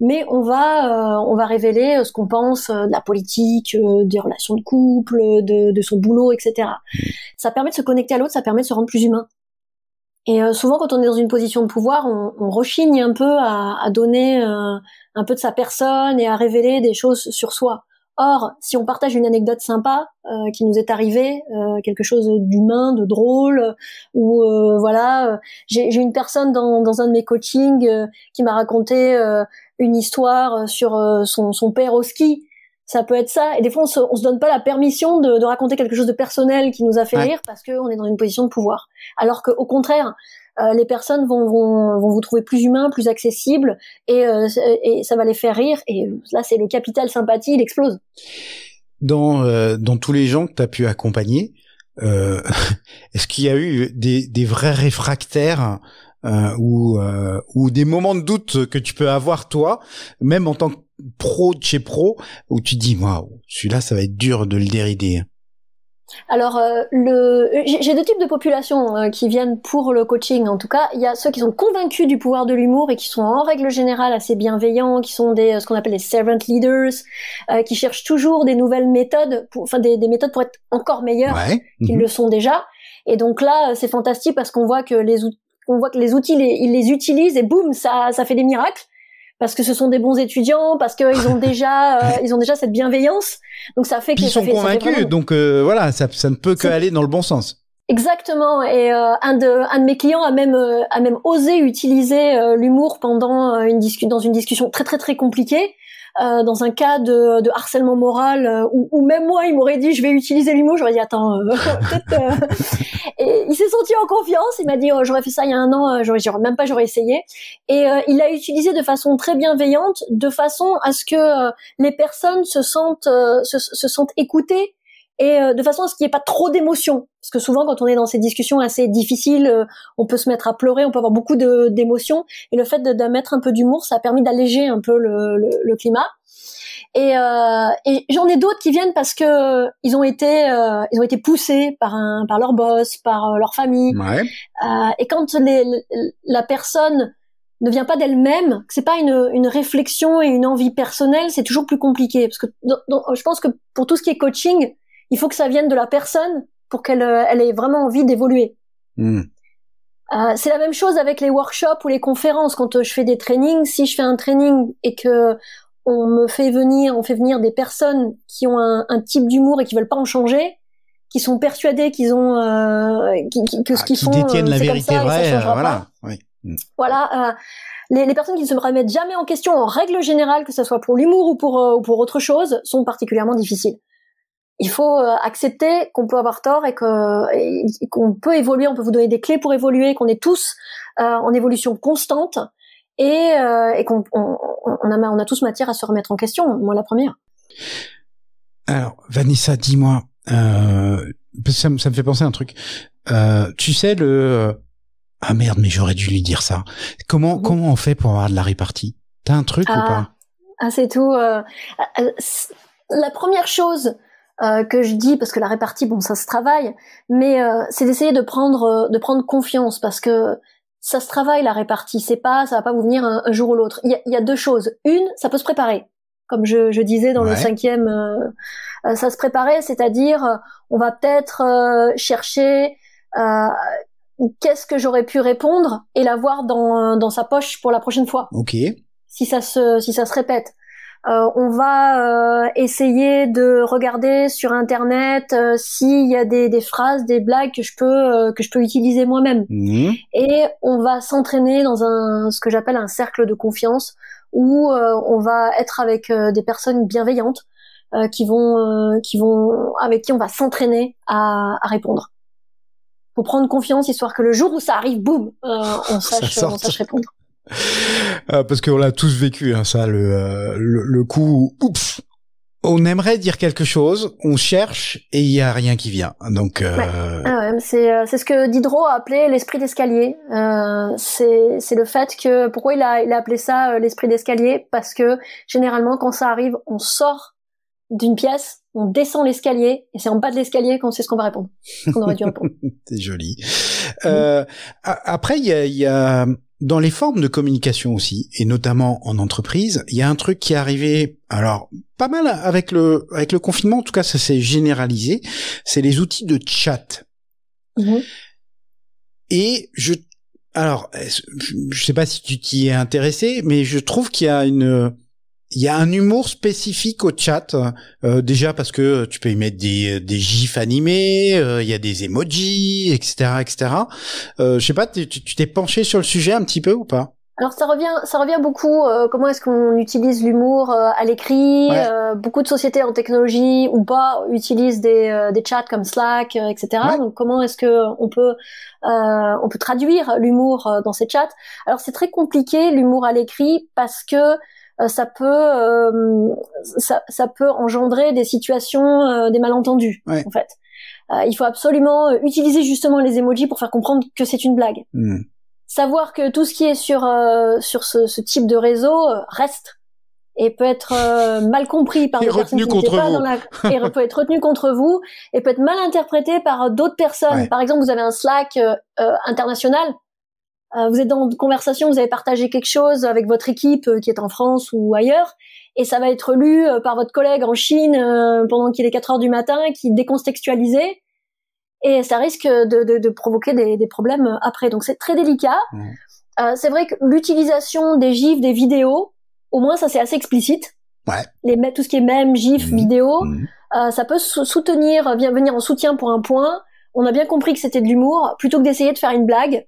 mais on va, euh, on va révéler ce qu'on pense de la politique, euh, des relations de couple, de, de son boulot, et cetera. Ça permet de se connecter à l'autre, ça permet de se rendre plus humain. Et euh, souvent, quand on est dans une position de pouvoir, on, on rechigne un peu à, à donner euh, un peu de sa personne et à révéler des choses sur soi. Or, si on partage une anecdote sympa euh, qui nous est arrivée, euh, quelque chose d'humain, de drôle, euh, ou euh, voilà, euh, j'ai, j'ai une personne dans, dans un de mes coachings euh, qui m'a raconté euh, une histoire sur euh, son, son père au ski. Ça peut être ça. Et des fois, on se, on se donne pas la permission de, de raconter quelque chose de personnel qui nous a fait ouais. rire parce qu'on est dans une position de pouvoir. Alors que, au contraire, euh, les personnes vont, vont, vont vous trouver plus humain, plus accessible, et, euh, et ça va les faire rire. Et là, c'est le capital sympathie, il explose. Dans, euh, dans tous les gens que tu as pu accompagner, euh, est-ce qu'il y a eu des, des vrais réfractaires euh, ou, euh, ou des moments de doute que tu peux avoir, toi, même en tant que pro de chez pro, où tu dis waouh, celui-là ça va être dur de le dérider? Alors euh, le j'ai deux types de populations euh, qui viennent pour le coaching. En tout cas, il y a ceux qui sont convaincus du pouvoir de l'humour et qui sont en règle générale assez bienveillants, qui sont des ce qu'on appelle des servant leaders, euh, qui cherchent toujours des nouvelles méthodes, pour, enfin des, des méthodes pour être encore meilleurs ouais. qu'ils mmh. le sont déjà. Et donc là, c'est fantastique parce qu'on voit que les on voit que les outils les, ils les utilisent et boum, ça ça fait des miracles. Parce que ce sont des bons étudiants, parce qu'ils ont déjà, euh, ils ont déjà cette bienveillance, donc ça fait que ils sont fait, convaincus, vraiment... donc euh, voilà, ça, ça ne peut que aller dans le bon sens. Exactement. Et euh, un de, un de mes clients a même, euh, a même osé utiliser euh, l'humour pendant euh, une discussion, dans une discussion très très très compliquée, euh, dans un cas de, de harcèlement moral euh, où, où même moi, il m'aurait dit, je vais utiliser l'humour, j'aurais dit attends, euh, peut-être. Euh... Et il s'est senti en confiance. Il m'a dit, oh, j'aurais fait ça il y a un an, j'aurais, j'aurais même pas, j'aurais essayé. Et euh, il l'a utilisé de façon très bienveillante, de façon à ce que euh, les personnes se sentent, euh, se, se sentent écoutées. Et de façon à ce qu'il n'y ait pas trop d'émotions. Parce que souvent, quand on est dans ces discussions assez difficiles, on peut se mettre à pleurer, on peut avoir beaucoup de, d'émotions. Et le fait de, de mettre un peu d'humour, ça a permis d'alléger un peu le, le, le climat. Et, euh, et j'en ai d'autres qui viennent parce que ils ont été, euh, ils ont été poussés par un, par leur boss, par leur famille. Ouais. Euh, et quand les, la personne ne vient pas d'elle-même, que c'est pas une, une réflexion et une envie personnelle, c'est toujours plus compliqué. Parce que dans, dans, je pense que pour tout ce qui est coaching, il faut que ça vienne de la personne pour qu'elle elle ait vraiment envie d'évoluer. Mmh. Euh, c'est la même chose avec les workshops ou les conférences. Quand je fais des trainings, si je fais un training et que on me fait venir, on fait venir des personnes qui ont un, un type d'humour et qui veulent pas en changer, qui sont persuadées qu'ils ont euh, qui, qui, que ah, ce qu'ils qui font, détiennent euh, la c'est vérité comme ça, vraie, et ça changera voilà. Pas. Oui. Mmh. Voilà. Euh, Les, les personnes qui ne se remettent jamais en question, en règle générale, que ce soit pour l'humour ou pour euh, ou pour autre chose, sont particulièrement difficiles. Il faut accepter qu'on peut avoir tort et, que, et qu'on peut évoluer. On peut vous donner des clés pour évoluer, qu'on est tous euh, en évolution constante et, euh, et qu'on on, on a, on a tous matière à se remettre en question, moi la première. Alors, Vanessa, dis-moi, euh, ça, ça me fait penser à un truc. Euh, tu sais, le... Ah merde, mais j'aurais dû lui dire ça. Comment, mmh. comment on fait pour avoir de la répartie? T'as un truc ah, ou pas? Ah, c'est tout. Euh, la première chose... Euh, que je dis, parce que la répartie, bon, ça se travaille, mais euh, c'est d'essayer de prendre euh, de prendre confiance, parce que ça se travaille la répartie. C'est pas, ça va pas vous venir un, un jour ou l'autre. Il y a, y a deux choses. Une, ça peut se préparer, comme je, je disais dans ouais. le cinquième, euh, euh, ça se préparait, c'est-à-dire euh, on va peut-être euh, chercher euh, qu'est-ce que j'aurais pu répondre et l'avoir dans dans sa poche pour la prochaine fois. Ok. Si ça se si ça se répète. Euh, on va euh, essayer de regarder sur internet euh, s'il y a des, des phrases, des blagues que je peux euh, que je peux utiliser moi-même. Mmh. Et on va s'entraîner dans un ce que j'appelle un cercle de confiance où euh, on va être avec euh, des personnes bienveillantes euh, qui vont euh, qui vont avec qui on va s'entraîner à, à répondre. Faut prendre confiance histoire que le jour où ça arrive, boum, euh, on sache on sache répondre. Euh, parce qu'on l'a tous vécu, hein, ça, le, euh, le, le coup, oups, On aimerait dire quelque chose, on cherche et il y a rien qui vient. Donc euh... ouais. Ah ouais, c'est c'est ce que Diderot a appelé l'esprit d'escalier. Euh, c'est c'est le fait que pourquoi il a il a appelé ça euh, l'esprit d'escalier, parce que généralement quand ça arrive, on sort d'une pièce, on descend l'escalier et c'est en bas de l'escalier qu'on sait ce qu'on va répondre, qu'on aurait dû répondre. C'est joli. Euh, après il y a, y a dans les formes de communication aussi, et notamment en entreprise, il y a un truc qui est arrivé, alors pas mal avec le avec le confinement, en tout cas ça s'est généralisé, c'est les outils de chat. Mmh. Et je, alors je sais pas si tu t'y es intéressé, mais je trouve qu'il y a une Il y a un humour spécifique au chat, euh, déjà parce que tu peux y mettre des, des gifs animés, euh, il y a des emojis, et cetera, et cetera. Euh, je sais pas, tu t'es penché sur le sujet un petit peu ou pas ? Alors ça revient, ça revient beaucoup. Euh, comment est-ce qu'on utilise l'humour euh, à l'écrit ? Ouais. euh, Beaucoup de sociétés en technologie ou pas utilisent des, euh, des chats comme Slack, euh, et cetera. Ouais. Donc comment est-ce que on peut euh, on peut traduire l'humour euh, dans ces chats ? Alors c'est très compliqué l'humour à l'écrit parce que ça peut euh, ça, ça peut engendrer des situations euh, des malentendus, ouais. En fait euh, il faut absolument utiliser justement les emojis pour faire comprendre que c'est une blague. Mmh. Savoir que tout ce qui est sur euh, sur ce, ce type de réseau euh, reste et peut être euh, mal compris par des personnes qui n'étaient pas dans la... et peut être retenu contre vous et peut être mal interprété par d'autres personnes, ouais. Par exemple vous avez un Slack euh, euh, international. Vous êtes dans une conversation, vous avez partagé quelque chose avec votre équipe qui est en France ou ailleurs, et ça va être lu par votre collègue en Chine pendant qu'il est quatre heures du matin, qui est décontextualisé, et ça risque de, de, de provoquer des, des problèmes après. Donc c'est très délicat. Mmh. Euh, c'est vrai que l'utilisation des gifs, des vidéos, au moins ça c'est assez explicite. Ouais. Les, tout ce qui est mèmes, gifs, mmh. vidéos, mmh. Euh, ça peut soutenir, venir en soutien pour un point. On a bien compris que c'était de l'humour, plutôt que d'essayer de faire une blague.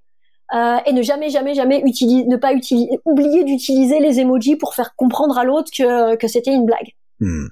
Euh, et ne jamais, jamais, jamais utiliser, ne pas utiliser, oublier d'utiliser les emojis pour faire comprendre à l'autre que, que c'était une blague. Hmm.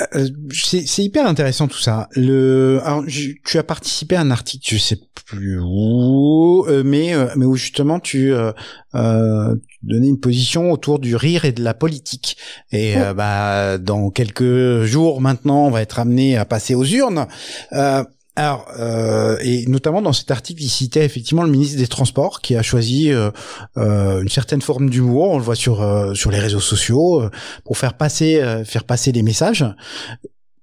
Euh, c'est hyper intéressant tout ça. Le, alors, je, tu as participé à un article, je sais plus où, mais mais où justement tu, euh, euh, tu donnais une position autour du rire et de la politique. Et oh. euh, bah dans quelques jours maintenant, on va être amené à passer aux urnes. Euh, Alors, euh, et notamment dans cet article, il citait effectivement le ministre des Transports qui a choisi euh, euh, une certaine forme d'humour, on le voit sur euh, sur les réseaux sociaux, euh, pour faire passer euh, faire passer des messages.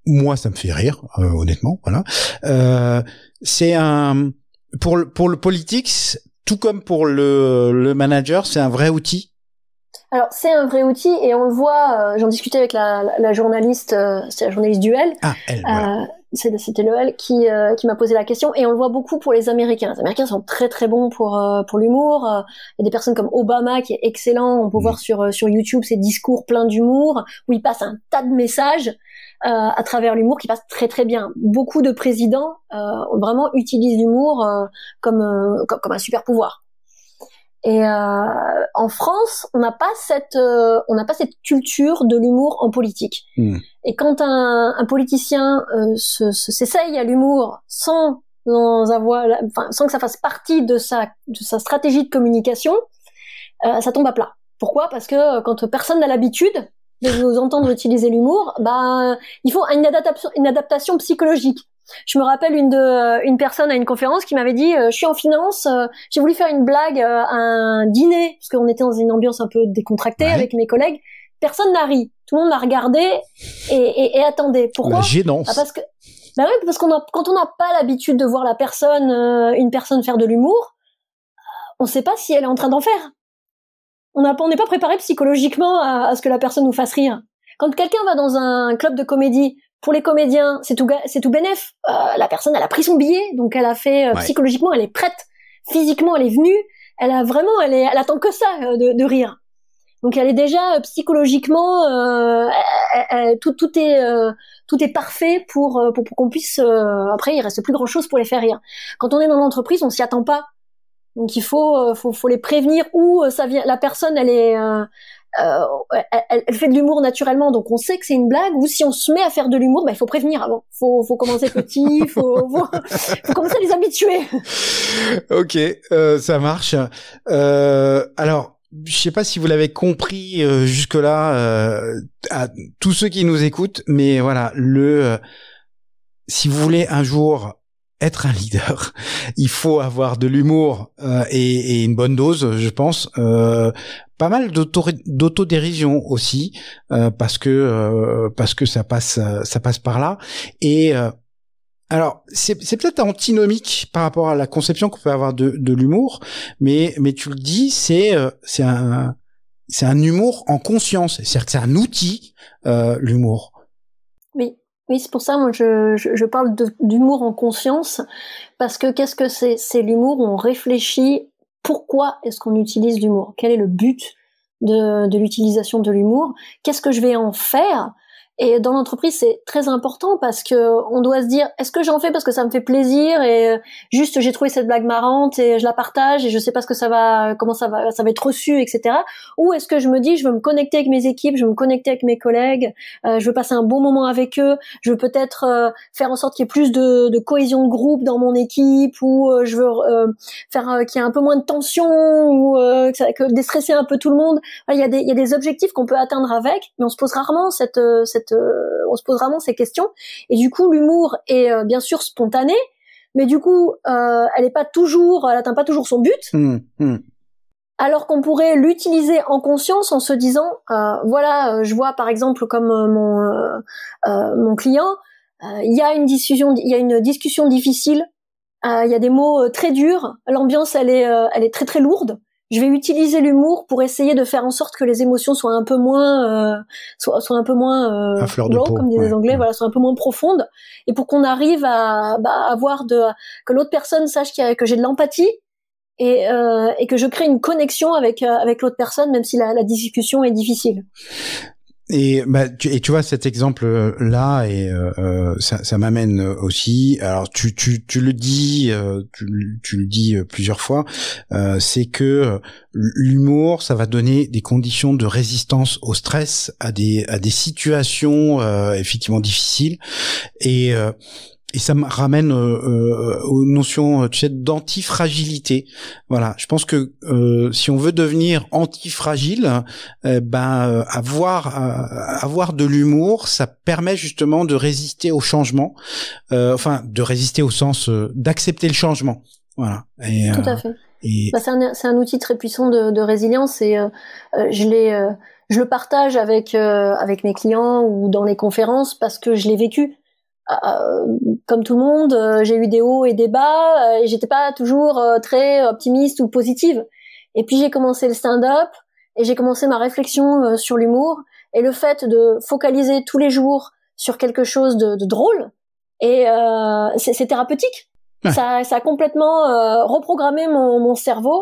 Moi, ça me fait rire, euh, honnêtement, voilà. Euh, c'est un pour le pour le politics, tout comme pour le le manager, c'est un vrai outil. Alors c'est un vrai outil et on le voit. Euh, J'en discutais avec la, la, la journaliste, euh, c'est la journaliste du L. Ah, elle. Voilà. Euh, C'était le L qui, euh, qui m'a posé la question et on le voit beaucoup pour les Américains. Les Américains sont très très bons pour euh, pour l'humour. Il y a des personnes comme Obama qui est excellent. On peut mmh. voir sur euh, sur YouTube ses discours pleins d'humour où il passe un tas de messages euh, à travers l'humour qui passe très très bien. Beaucoup de présidents euh, vraiment utilisent l'humour euh, comme, euh, comme comme un super pouvoir. Et euh, en France, on n'a pas cette euh, on n'a pas cette culture de l'humour en politique. Mmh. Et quand un, un politicien euh, se, se, s'essaye à l'humour sans dans avoir, enfin, sans que ça fasse partie de sa de sa stratégie de communication, euh, ça tombe à plat. Pourquoi ? Parce que quand personne n'a l'habitude de vous entendre utiliser l'humour, bah il faut une adaptation une adaptation psychologique. Je me rappelle une de une personne à une conférence qui m'avait dit euh, je suis en finance, euh, j'ai voulu faire une blague euh, à un dîner parce qu'on était dans une ambiance un peu décontractée, ouais. Avec mes collègues, personne n'a ri, tout le monde m'a regardé et, et, et attendait. Pourquoi ? La gênance. Ah, parce que bah oui, parce qu'on a quand on n'a pas l'habitude de voir la personne euh, une personne faire de l'humour, on ne sait pas si elle est en train d'en faire. On n'a on n'est pas préparé psychologiquement à, à ce que la personne nous fasse rire. Quand quelqu'un va dans un club de comédie, pour les comédiens, c'est tout, c'est tout bénef. Euh, la personne, elle a pris son billet, donc elle a fait euh, ouais. Psychologiquement, elle est prête. Physiquement, elle est venue. Elle a vraiment, elle, est, elle attend que ça euh, de, de rire. Donc elle est déjà euh, psychologiquement, euh, elle, elle, tout, tout est, euh, tout est parfait pour, pour, pour qu'on puisse. Euh, après, il reste plus grand chose pour les faire rire. Quand on est dans l'entreprise, on s'y attend pas. Donc il faut, euh, faut, faut les prévenir où euh, ça vient. La personne, elle est. Euh, Euh, elle, elle fait de l'humour naturellement, donc on sait que c'est une blague. Ou si on se met à faire de l'humour, bah, il faut prévenir avant. Faut, faut commencer petit, faut, faut, faut commencer à les habituer. Ok, euh, ça marche. Euh, alors, je sais pas si vous l'avez compris euh, jusque-là, euh, à tous ceux qui nous écoutent, mais voilà, le euh, si vous voulez un jour être un leader, il faut avoir de l'humour euh, et, et une bonne dose, je pense. Euh, pas mal d'autodérision aussi, euh, parce que euh, parce que ça passe ça passe par là. Et euh, alors c'est c'est peut-être antinomique par rapport à la conception qu'on peut avoir de, de l'humour, mais mais tu le dis, c'est euh, c'est un c'est un humour en conscience, c'est-à-dire que c'est un outil euh, l'humour. Oui. Oui, c'est pour ça, moi, je, je, je parle d'humour en conscience, parce que qu'est-ce que c'est? C'est l'humour où on réfléchit pourquoi est-ce qu'on utilise l'humour? Quel est le but de, de l'utilisation de l'humour? Qu'est-ce que je vais en faire? Et dans l'entreprise, c'est très important parce que on doit se dire, est-ce que j'en fais parce que ça me fait plaisir et juste j'ai trouvé cette blague marrante et je la partage et je sais pas ce que ça va, comment ça va, ça va être reçu, et cetera. Ou est-ce que je me dis, je veux me connecter avec mes équipes, je veux me connecter avec mes collègues, euh, je veux passer un bon moment avec eux, je veux peut-être euh, faire en sorte qu'il y ait plus de, de cohésion de groupe dans mon équipe, ou euh, je veux euh, faire euh, qu'il y ait un peu moins de tension, ou euh, que ça, que déstresser un peu tout le monde. Enfin, il y a des, il y a des objectifs qu'on peut atteindre avec, mais on se pose rarement cette, cette Euh, on se pose vraiment ces questions, et du coup l'humour est euh, bien sûr spontané, mais du coup euh, elle est pas toujours, elle atteint pas toujours son but, mmh, mmh. alors qu'on pourrait l'utiliser en conscience en se disant euh, voilà euh, je vois par exemple comme euh, mon euh, euh, mon client, il euh, y a une discussion, il y a une discussion difficile, il euh, y a des mots euh, très durs, l'ambiance elle est euh, elle est très très lourde. Je vais utiliser l'humour pour essayer de faire en sorte que les émotions soient un peu moins, euh, soient, soient un peu moins euh, raw, comme disent ouais, les Anglais, ouais. Voilà, soient un peu moins profondes, et pour qu'on arrive à bah, avoir de, que l'autre personne sache qu'il y a, que j'ai de l'empathie et, euh, et que je crée une connexion avec avec l'autre personne, même si la, la discussion est difficile. Et bah tu, et tu vois cet exemple là, et euh, ça, ça m'amène aussi. Alors tu tu tu le dis, tu, tu le dis plusieurs fois. Euh, c'est que l'humour, ça va donner des conditions de résistance au stress, à des à des situations euh, effectivement difficiles. Et euh, Et ça me ramène euh, euh, aux notions, tu sais, d'antifragilité. Voilà, je pense que euh, si on veut devenir antifragile, euh, ben euh, avoir euh, avoir de l'humour, ça permet justement de résister au changement, euh, enfin de résister au sens euh, d'accepter le changement. Voilà. Et, Tout à euh, fait. Et... Bah, c'est un, c'est un outil très puissant de, de résilience, et euh, euh, je l'ai. Euh, je le partage avec euh, avec mes clients ou dans les conférences parce que je l'ai vécu. Euh, comme tout le monde, euh, j'ai eu des hauts et des bas, euh, et j'étais pas toujours euh, très optimiste ou positive. Et puis j'ai commencé le stand-up, et j'ai commencé ma réflexion euh, sur l'humour, et le fait de focaliser tous les jours sur quelque chose de, de drôle, et euh, c'est thérapeutique. Ouais. Ça, ça a complètement euh, reprogrammé mon, mon cerveau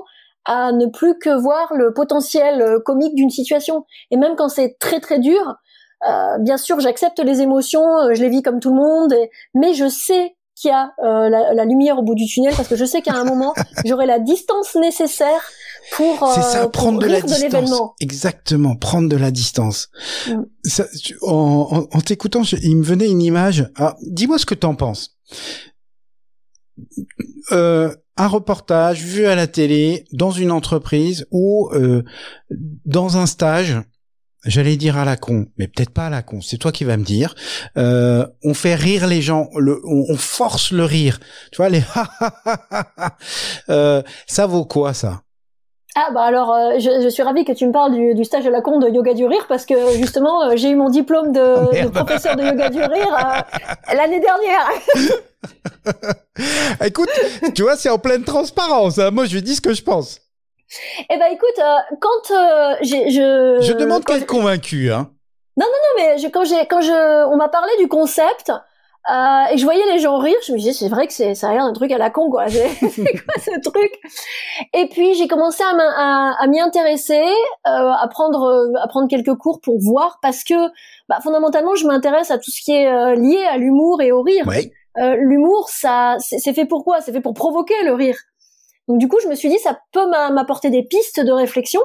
à ne plus que voir le potentiel euh, comique d'une situation. Et même quand c'est très très dur, Euh, bien sûr, j'accepte les émotions, euh, je les vis comme tout le monde, et, mais je sais qu'il y a euh, la, la lumière au bout du tunnel, parce que je sais qu'à un moment, j'aurai la distance nécessaire pour, euh, ça, pour prendre rire de l'événement. Exactement, prendre de la distance. Mm. Ça, tu, en en, en t'écoutant, il me venait une image. Ah, dis-moi ce que t'en penses. Euh, un reportage vu à la télé, dans une entreprise ou euh, dans un stage. J'allais dire à la con, mais peut-être pas à la con. C'est toi qui vas me dire. Euh, on fait rire les gens, le, on, on force le rire. Tu vois les euh, ça vaut quoi ça? Ah bah alors, euh, je, je suis ravie que tu me parles du, du stage à la con de yoga du rire, parce que justement euh, j'ai eu mon diplôme de, oh de professeur de yoga du rire euh, l'année dernière. Écoute, tu vois, c'est en pleine transparence. Hein. Moi, je dis ce que je pense. Eh ben écoute, euh, quand euh, j'ai, je je demande qu'à être convaincue, hein. Non non non, mais je, quand j'ai quand je on m'a parlé du concept euh, et je voyais les gens rire, je me disais c'est vrai que c'est ça a l'air d'un truc à la con quoi, c'est quoi ce truc? Et puis j'ai commencé à à, à m'y intéresser, euh, à prendre à prendre quelques cours pour voir, parce que bah, fondamentalement je m'intéresse à tout ce qui est euh, lié à l'humour et au rire. Ouais. Euh, l'humour, ça c'est fait pour quoi? C'est fait pour provoquer le rire. Donc du coup, je me suis dit ça peut m'apporter des pistes de réflexion,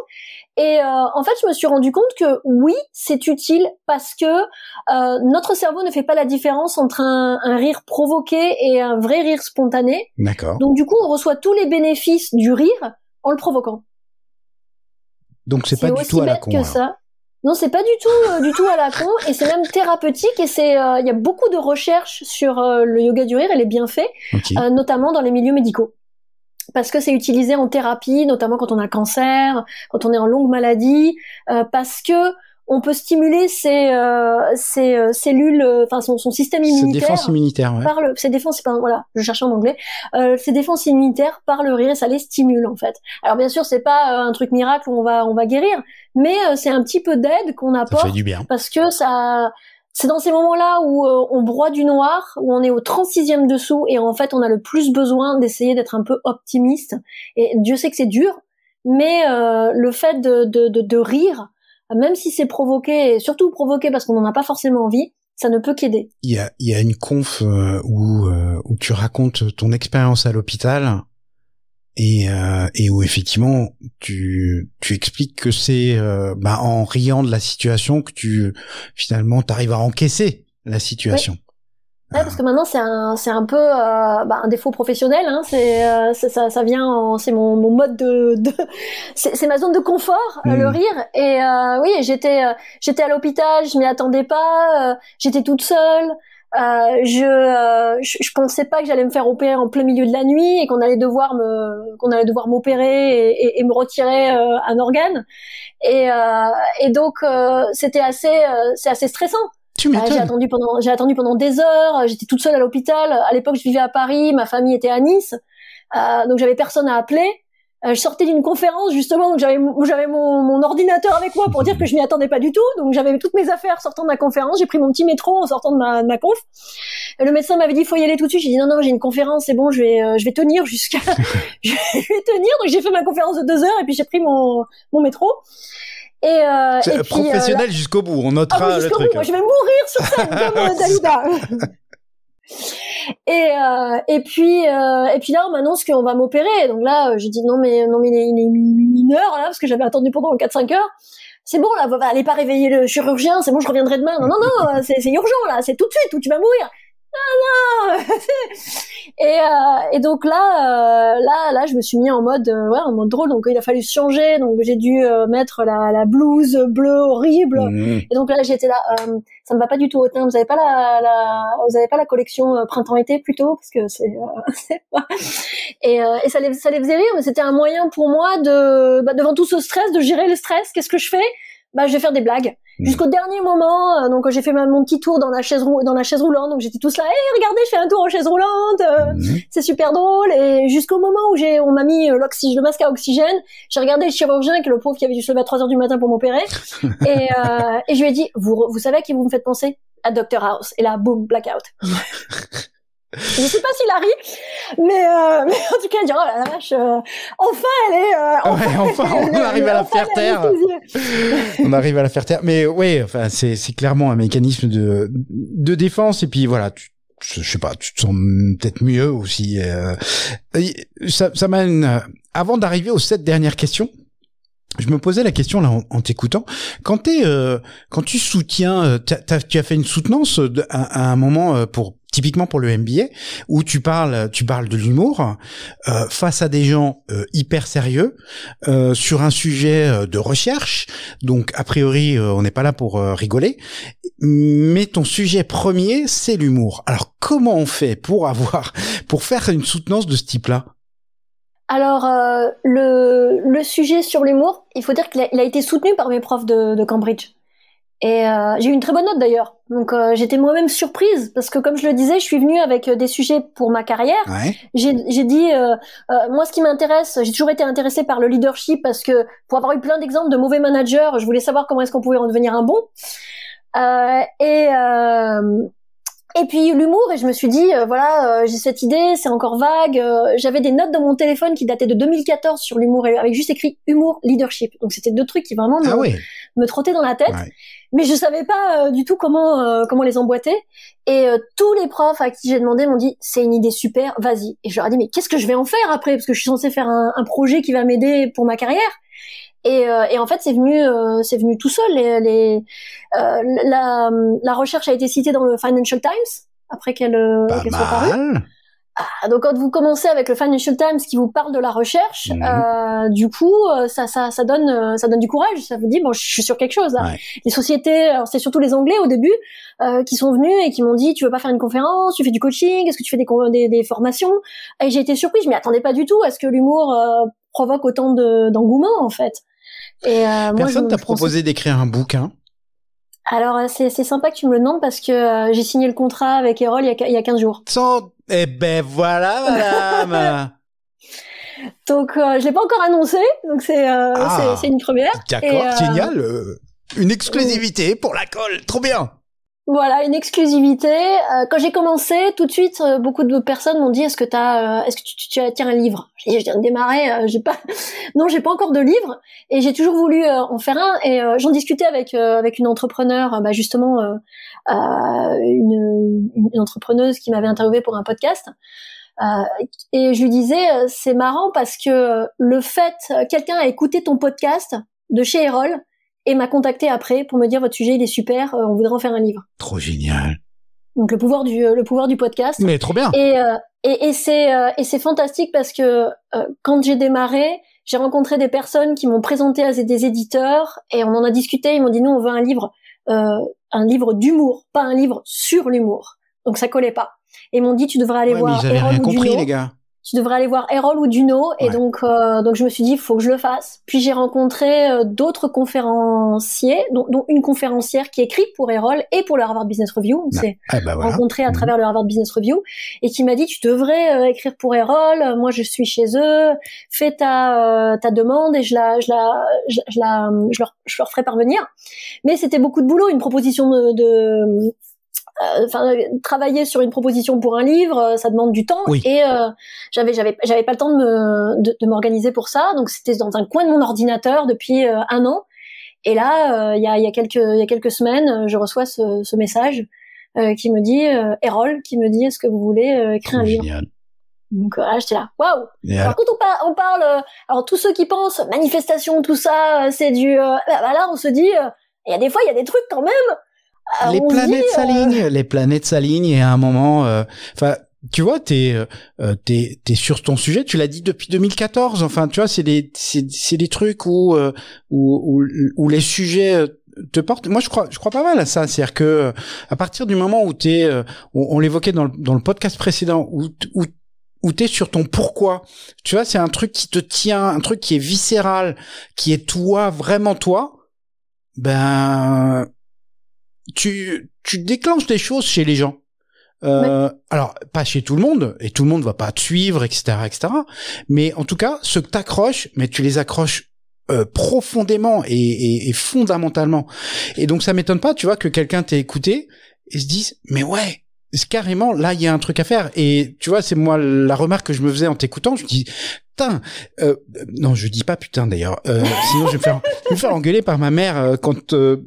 et euh, en fait, je me suis rendu compte que oui, c'est utile, parce que euh, notre cerveau ne fait pas la différence entre un, un rire provoqué et un vrai rire spontané. D'accord. Donc du coup, on reçoit tous les bénéfices du rire en le provoquant. Donc c'est pas du tout à la con. C'est aussi bête que ça. Non, c'est pas du tout, euh, du tout à la con, et c'est même thérapeutique, et c'est, il euh, y a beaucoup de recherches sur euh, le yoga du rire et les bienfaits, okay. euh, notamment dans les milieux médicaux. Parce que c'est utilisé en thérapie, notamment quand on a le cancer, quand on est en longue maladie, euh, parce que on peut stimuler ses, euh, ses euh, cellules, enfin euh, son, son système immunitaire, ses défenses immunitaires, ouais. par le, ses défenses, pardon, voilà, je cherchais en anglais, euh, ses défenses immunitaires par le rire, et ça les stimule en fait. Alors bien sûr, c'est pas euh, un truc miracle où on va on va guérir, mais euh, c'est un petit peu d'aide qu'on apporte, ça fait du bien. Parce que ça, c'est dans ces moments-là où euh, on broie du noir, où on est au trente-sixième dessous, et en fait, on a le plus besoin d'essayer d'être un peu optimiste. Et Dieu sait que c'est dur, mais euh, le fait de de, de, de rire, même si c'est provoqué, et surtout provoqué parce qu'on n'en a pas forcément envie, ça ne peut qu'aider. Il y a, il y a une conf euh, où, euh, où tu racontes ton expérience à l'hôpital et, euh, et où effectivement tu, tu expliques que c'est euh, bah, en riant de la situation que tu finalement t'arrives à encaisser la situation. Oui. Ouais, parce que maintenant c'est un c'est un peu euh, bah, un défaut professionnel, hein, c'est euh, ça ça vient en, c'est mon mon mode de, de c'est ma zone de confort, mmh. le rire, et euh, oui, j'étais euh, j'étais à l'hôpital, je m'y attendais pas, euh, j'étais toute seule, euh, je, euh, je je pensais pas que j'allais me faire opérer en plein milieu de la nuit et qu'on allait devoir me qu'on allait devoir m'opérer et, et, et me retirer euh, un organe, et euh, et donc euh, c'était assez euh, c'est assez stressant. Euh, j'ai attendu pendant, j'ai attendu pendant des heures. J'étais toute seule à l'hôpital. À l'époque, je vivais à Paris. Ma famille était à Nice, euh, donc j'avais personne à appeler. Euh, je sortais d'une conférence justement, donc j'avais, j'avais mon, mon ordinateur avec moi pour dire que je m'y attendais pas du tout. Donc j'avais toutes mes affaires sortant de ma conférence. J'ai pris mon petit métro en sortant de ma, de ma conf. Et le médecin m'avait dit faut y aller tout de suite. J'ai dit non non, j'ai une conférence, c'est bon, je vais, euh, je vais tenir jusqu'à, je vais tenir. Donc j'ai fait ma conférence de deux heures et puis j'ai pris mon, mon métro. Et, euh, et puis, professionnel euh, là... jusqu'au bout, on notera ah oui, le truc. Bout, hein. Je vais mourir sur scène comme Dalida. et euh, et puis euh, et puis là on m'annonce qu'on va m'opérer. Donc là j'ai dit non mais non mais il est, il est mineur là parce que j'avais attendu pendant quatre cinq heures. C'est bon là, allez pas réveiller le chirurgien. C'est bon, je reviendrai demain. Non non non, c'est c'est urgent là, c'est tout de suite ou tu vas mourir. Ah non. et, euh, et donc là, euh, là, là, je me suis mis en mode, euh, ouais, en mode drôle. Donc il a fallu changer. Donc j'ai dû euh, mettre la, la blouse bleue horrible. Mmh. Et donc là, j'étais là, euh, ça me va pas du tout au teint. Vous avez pas la, la vous avez pas la collection euh, printemps-été plutôt parce que c'est, euh, c'est pas. Et, euh, et ça les, ça les faisait rire. Mais c'était un moyen pour moi de, bah, devant tout ce stress, de gérer le stress. Qu'est-ce que je fais? Bah, je vais faire des blagues. Jusqu'au dernier moment, euh, donc j'ai fait ma, mon petit tour dans la chaise roulante, dans la chaise roulante, donc j'étais tous là, hé, hey, regardez, je fais un tour en chaise roulante, euh, mmh. c'est super drôle. Et jusqu'au moment où j'ai, on m'a mis euh, le masque à oxygène, j'ai regardé le chirurgien, qui est le pauvre qui avait dû se lever à trois heures du matin pour m'opérer, et, euh, et je lui ai dit, vous, vous savez à qui vous me faites penser? À Doctor House. Et là, boum, blackout. Je sais pas s'il a ri, mais, euh, mais en tout cas, il dit, oh la vache, euh, enfin elle est... Euh, enfin, ouais, enfin, on elle, arrive elle, à enfin, la faire taire. On arrive à la faire taire. Mais oui, enfin, c'est clairement un mécanisme de, de défense. Et puis voilà, tu, je sais pas, tu te sens peut-être mieux aussi. Euh, ça, ça m'amène... Avant d'arriver aux sept dernières questions, je me posais la question là en, en t'écoutant. Quand, t'es, euh, quand tu soutiens, t'as, t'as, tu as fait une soutenance de, à, à un moment pour... Typiquement pour le M B A, où tu parles, tu parles de l'humour euh, face à des gens euh, hyper sérieux euh, sur un sujet euh, de recherche. Donc a priori, euh, on n'est pas là pour euh, rigoler. Mais ton sujet premier, c'est l'humour. Alors comment on fait pour avoir, pour faire une soutenance de ce type-là? Alors euh, le le sujet sur l'humour, il faut dire qu'il a, il a été soutenu par mes profs de, de Cambridge. Et euh, j'ai eu une très bonne note d'ailleurs, donc euh, j'étais moi-même surprise parce que comme je le disais, je suis venue avec des sujets pour ma carrière. Ouais. J'ai, j'ai dit euh, euh, moi ce qui m'intéresse, j'ai toujours été intéressée par le leadership parce que pour avoir eu plein d'exemples de mauvais managers, je voulais savoir comment est-ce qu'on pouvait en devenir un bon. Euh, et euh, et puis l'humour, et je me suis dit euh, voilà euh, j'ai cette idée, c'est encore vague. Euh, j'avais des notes dans mon téléphone qui dataient de deux mille quatorze sur l'humour avec juste écrit humour leadership. Donc c'était deux trucs qui vraiment me, ah oui. me trottaient dans la tête. Ouais. Mais je savais pas euh, du tout comment euh, comment les emboîter. Et euh, tous les profs à qui j'ai demandé m'ont dit c'est une idée super, vas-y. Et je leur ai dit mais qu'est-ce que je vais en faire après parce que je suis censée faire un, un projet qui va m'aider pour ma carrière. Et, euh, et en fait c'est venu euh, c'est venu tout seul. Les, les, euh, la, la recherche a été citée dans le Financial Times après qu'elle euh, qu'elle soit parue. Ah, donc quand vous commencez avec le Financial Times qui vous parle de la recherche, mmh. euh, du coup ça ça ça donne ça donne du courage, ça vous dit bon je suis sur quelque chose là. Ouais. Les sociétés, c'est surtout les Anglais au début euh, qui sont venus et qui m'ont dit tu veux pas faire une conférence, tu fais du coaching, est-ce que tu fais des des, des formations? Et j'ai été surprise, je m'y attendais pas du tout à ce que l'humour euh, provoque autant de d'engouement en fait. Et euh, personne moi, t'a je proposé pense... d'écrire un bouquin? Alors c'est c'est sympa que tu me le demandes parce que euh, j'ai signé le contrat avec Erol il y a il y a quinze jours. Sans... Eh ben voilà, madame. Donc euh, je l'ai pas encore annoncé, donc c'est euh, ah, c'est une première. D'accord, et, euh, génial, euh, une exclusivité euh, pour La Khôlle, trop bien. Voilà, une exclusivité. Euh, quand j'ai commencé, tout de suite, euh, beaucoup de personnes m'ont dit est-ce que t'as, euh, est-ce que tu, tu, tu as tiens un livre? J'ai dit je viens de démarrer, euh, j'ai pas, non j'ai pas encore de livre et j'ai toujours voulu euh, en faire un et euh, j'en discutais avec euh, avec une entrepreneur, euh, bah justement. Euh, Euh, une, une entrepreneuse qui m'avait interviewée pour un podcast euh, et je lui disais euh, c'est marrant parce que euh, le fait euh, quelqu'un a écouté ton podcast de chez Erol et m'a contacté après pour me dire votre sujet il est super, euh, on voudrait en faire un livre. Trop génial. Donc le pouvoir du euh, le pouvoir du podcast. Mais trop bien. Et euh, et, et c'est euh, et c'est fantastique parce que euh, quand j'ai démarré j'ai rencontré des personnes qui m'ont présenté à des éditeurs et on en a discuté, ils m'ont dit nous on veut un livre euh, un livre d'humour, pas un livre sur l'humour. Donc ça collait pas. Et ils m'ont dit tu devrais aller ouais, voir Erol ou compris, Duno. Les gars. Tu devrais aller voir Erol ou Duno. Ouais. Et donc euh, donc je me suis dit faut que je le fasse. Puis j'ai rencontré euh, d'autres conférenciers, dont, dont une conférencière qui écrit pour Erol et pour le Harvard Business Review. On s'est ah, bah voilà. rencontré à mmh. travers le Harvard Business Review et qui m'a dit tu devrais euh, écrire pour Erol. Moi je suis chez eux. Fais ta euh, ta demande et je la je la je, je la je leur je leur ferai parvenir. Mais c'était beaucoup de boulot, une proposition de, de enfin euh, travailler sur une proposition pour un livre, euh, ça demande du temps oui. et euh, j'avais j'avais j'avais pas le temps de me de, de m'organiser pour ça, donc c'était dans un coin de mon ordinateur depuis euh, un an. Et là, il euh, y a il y a quelques il y a quelques semaines, je reçois ce, ce message euh, qui me dit euh, Erol qui me dit est-ce que vous voulez euh, écrire oh, un génial. livre. Donc là, j'étais là, waouh. Yeah. Alors quand on, par, on parle, euh, alors tous ceux qui pensent manifestation, tout ça, euh, c'est du, euh, bah, bah, là on se dit, il euh, y a des fois il y a des trucs quand même. Alors les planètes s'alignent, euh... les planètes s'alignent et à un moment, enfin, euh, tu vois, t'es, euh, t'es, t'es sur ton sujet. Tu l'as dit depuis deux mille quatorze. Enfin, tu vois, c'est des, c'est, c'est des trucs où, euh, où, où, où les sujets te portent. Moi, je crois, je crois pas mal à ça. C'est-à-dire que à partir du moment où t'es, euh, on, on l'évoquait dans le, dans le podcast précédent, où, où où t'es sur ton pourquoi. Tu vois, c'est un truc qui te tient, un truc qui est viscéral, qui est toi, vraiment toi. Ben. Tu, tu déclenches des choses chez les gens. Euh, oui. Alors, pas chez tout le monde, et tout le monde va pas te suivre, et cetera, et cetera. Mais en tout cas, ceux que t'accroches, mais tu les accroches euh, profondément et, et, et fondamentalement. Et donc, ça m'étonne pas, tu vois, que quelqu'un t'ait écouté et se dise, mais ouais, carrément, là, il y a un truc à faire. Et tu vois, c'est moi la remarque que je me faisais en t'écoutant. Je me dis, putain, euh, non, je dis pas putain d'ailleurs. Euh, sinon, je vais me faire, je vais me faire engueuler par ma mère euh, quand. Euh,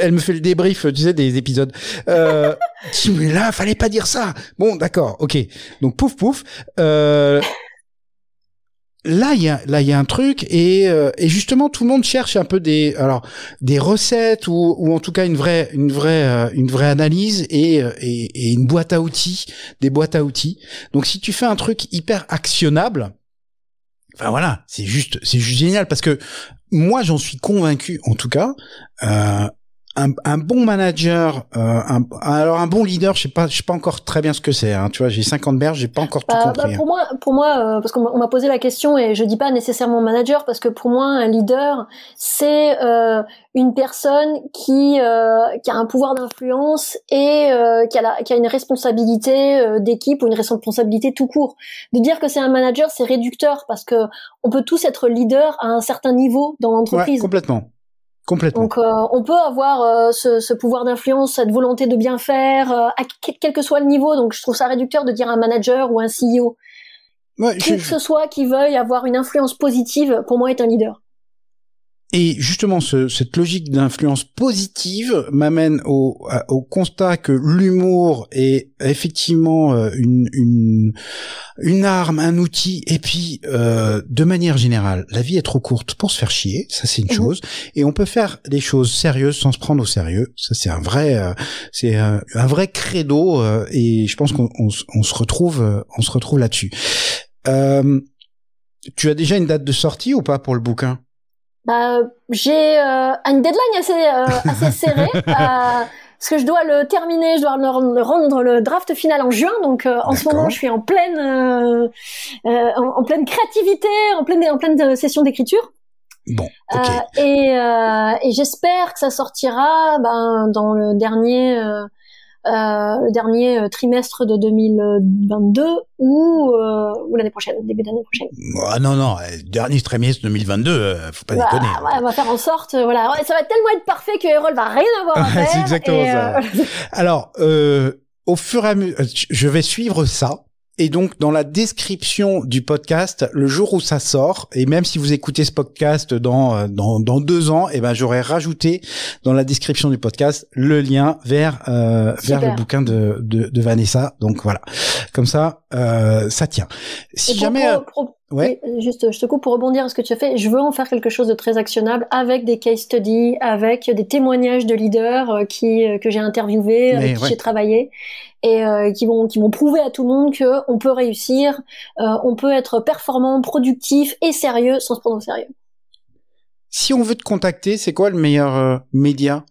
Elle me fait le débrief, tu sais, des épisodes. Euh, je me dis, mais là, fallait pas dire ça. Bon, d'accord, ok. Donc, pouf, pouf. Euh, là, il y a, là, il y a un truc et, euh, et justement, tout le monde cherche un peu des, alors, des recettes ou, ou en tout cas une vraie, une vraie, euh, une vraie analyse et, et, et une boîte à outils, des boîtes à outils. Donc, si tu fais un truc hyper actionnable, enfin voilà, c'est juste, c'est juste génial parce que moi j'en suis convaincu en tout cas. Euh, un, un bon manager, euh, un, alors un bon leader, je sais pas, je sais pas encore très bien ce que c'est. Hein, tu vois, j'ai cinquante berges, j'ai pas encore tout bah, compris. Bah pour hein. moi, pour moi, euh, parce qu'on m'a posé la question et je dis pas nécessairement manager parce que pour moi un leader c'est euh, une personne qui euh, qui a un pouvoir d'influence et euh, qui a la, qui a une responsabilité euh, d'équipe ou une responsabilité tout court. De dire que c'est un manager, c'est réducteur parce que on peut tous être leader à un certain niveau dans l'entreprise. Ouais, complètement. Complètement. Donc, euh, on peut avoir euh, ce, ce pouvoir d'influence, cette volonté de bien faire, euh, à quel que soit le niveau. Donc, je trouve ça réducteur de dire un manager ou un C E O. Ouais, qui je... que ce soit qui veuille avoir une influence positive, pour moi, est un leader. Et justement, ce, cette logique d'influence positive m'amène au, au constat que l'humour est effectivement une, une, une arme, un outil. Et puis, euh, de manière générale, la vie est trop courte pour se faire chier. Ça, c'est une mmh. chose. Et on peut faire des choses sérieuses sans se prendre au sérieux. Ça, c'est un vrai, euh, c'est un, un vrai credo. Euh, et je pense qu'on on, on se retrouve, on se retrouve là-dessus. Euh, tu as déjà une date de sortie ou pas pour le bouquin? Bah, j'ai euh, une deadline assez, euh, assez serrée, euh, parce que je dois le terminer, je dois le rendre le draft final en juin, donc euh, en ce moment je suis en pleine, euh, euh, en, en pleine créativité, en pleine, en pleine session d'écriture. Bon, okay. euh, et, euh, et j'espère que ça sortira ben, dans le dernier, euh, euh, le dernier trimestre de deux mille vingt-deux ou, euh, ou l'année prochaine, début d'année prochaine. Ah non, non, dernier trimestre deux mille vingt-deux, euh, faut pas bah, déconner. Ouais, on va faire en sorte, euh, voilà, ouais, ça va tellement être parfait que Erol va rien avoir à faire. C'est exactement et, ça. Euh... Alors, euh, au fur et à mesure, je vais suivre ça. Et donc, dans la description du podcast, le jour où ça sort, et même si vous écoutez ce podcast dans dans, dans deux ans, eh ben j'aurais rajouté dans la description du podcast le lien vers euh, vers le bouquin de, de de Vanessa. Donc voilà, comme ça, euh, ça tient. Si jamais, pour, pour, ouais, oui, juste, je te coupe pour rebondir à ce que tu as fait. Je veux en faire quelque chose de très actionnable, avec des case studies, avec des témoignages de leaders qui que j'ai interviewés, avec qui ouais. j'ai travaillé. et euh, qui vont qui vont prouver à tout le monde que on peut réussir, euh, on peut être performant, productif et sérieux sans se prendre au sérieux. Si on veut te contacter, c'est quoi le meilleur euh, média?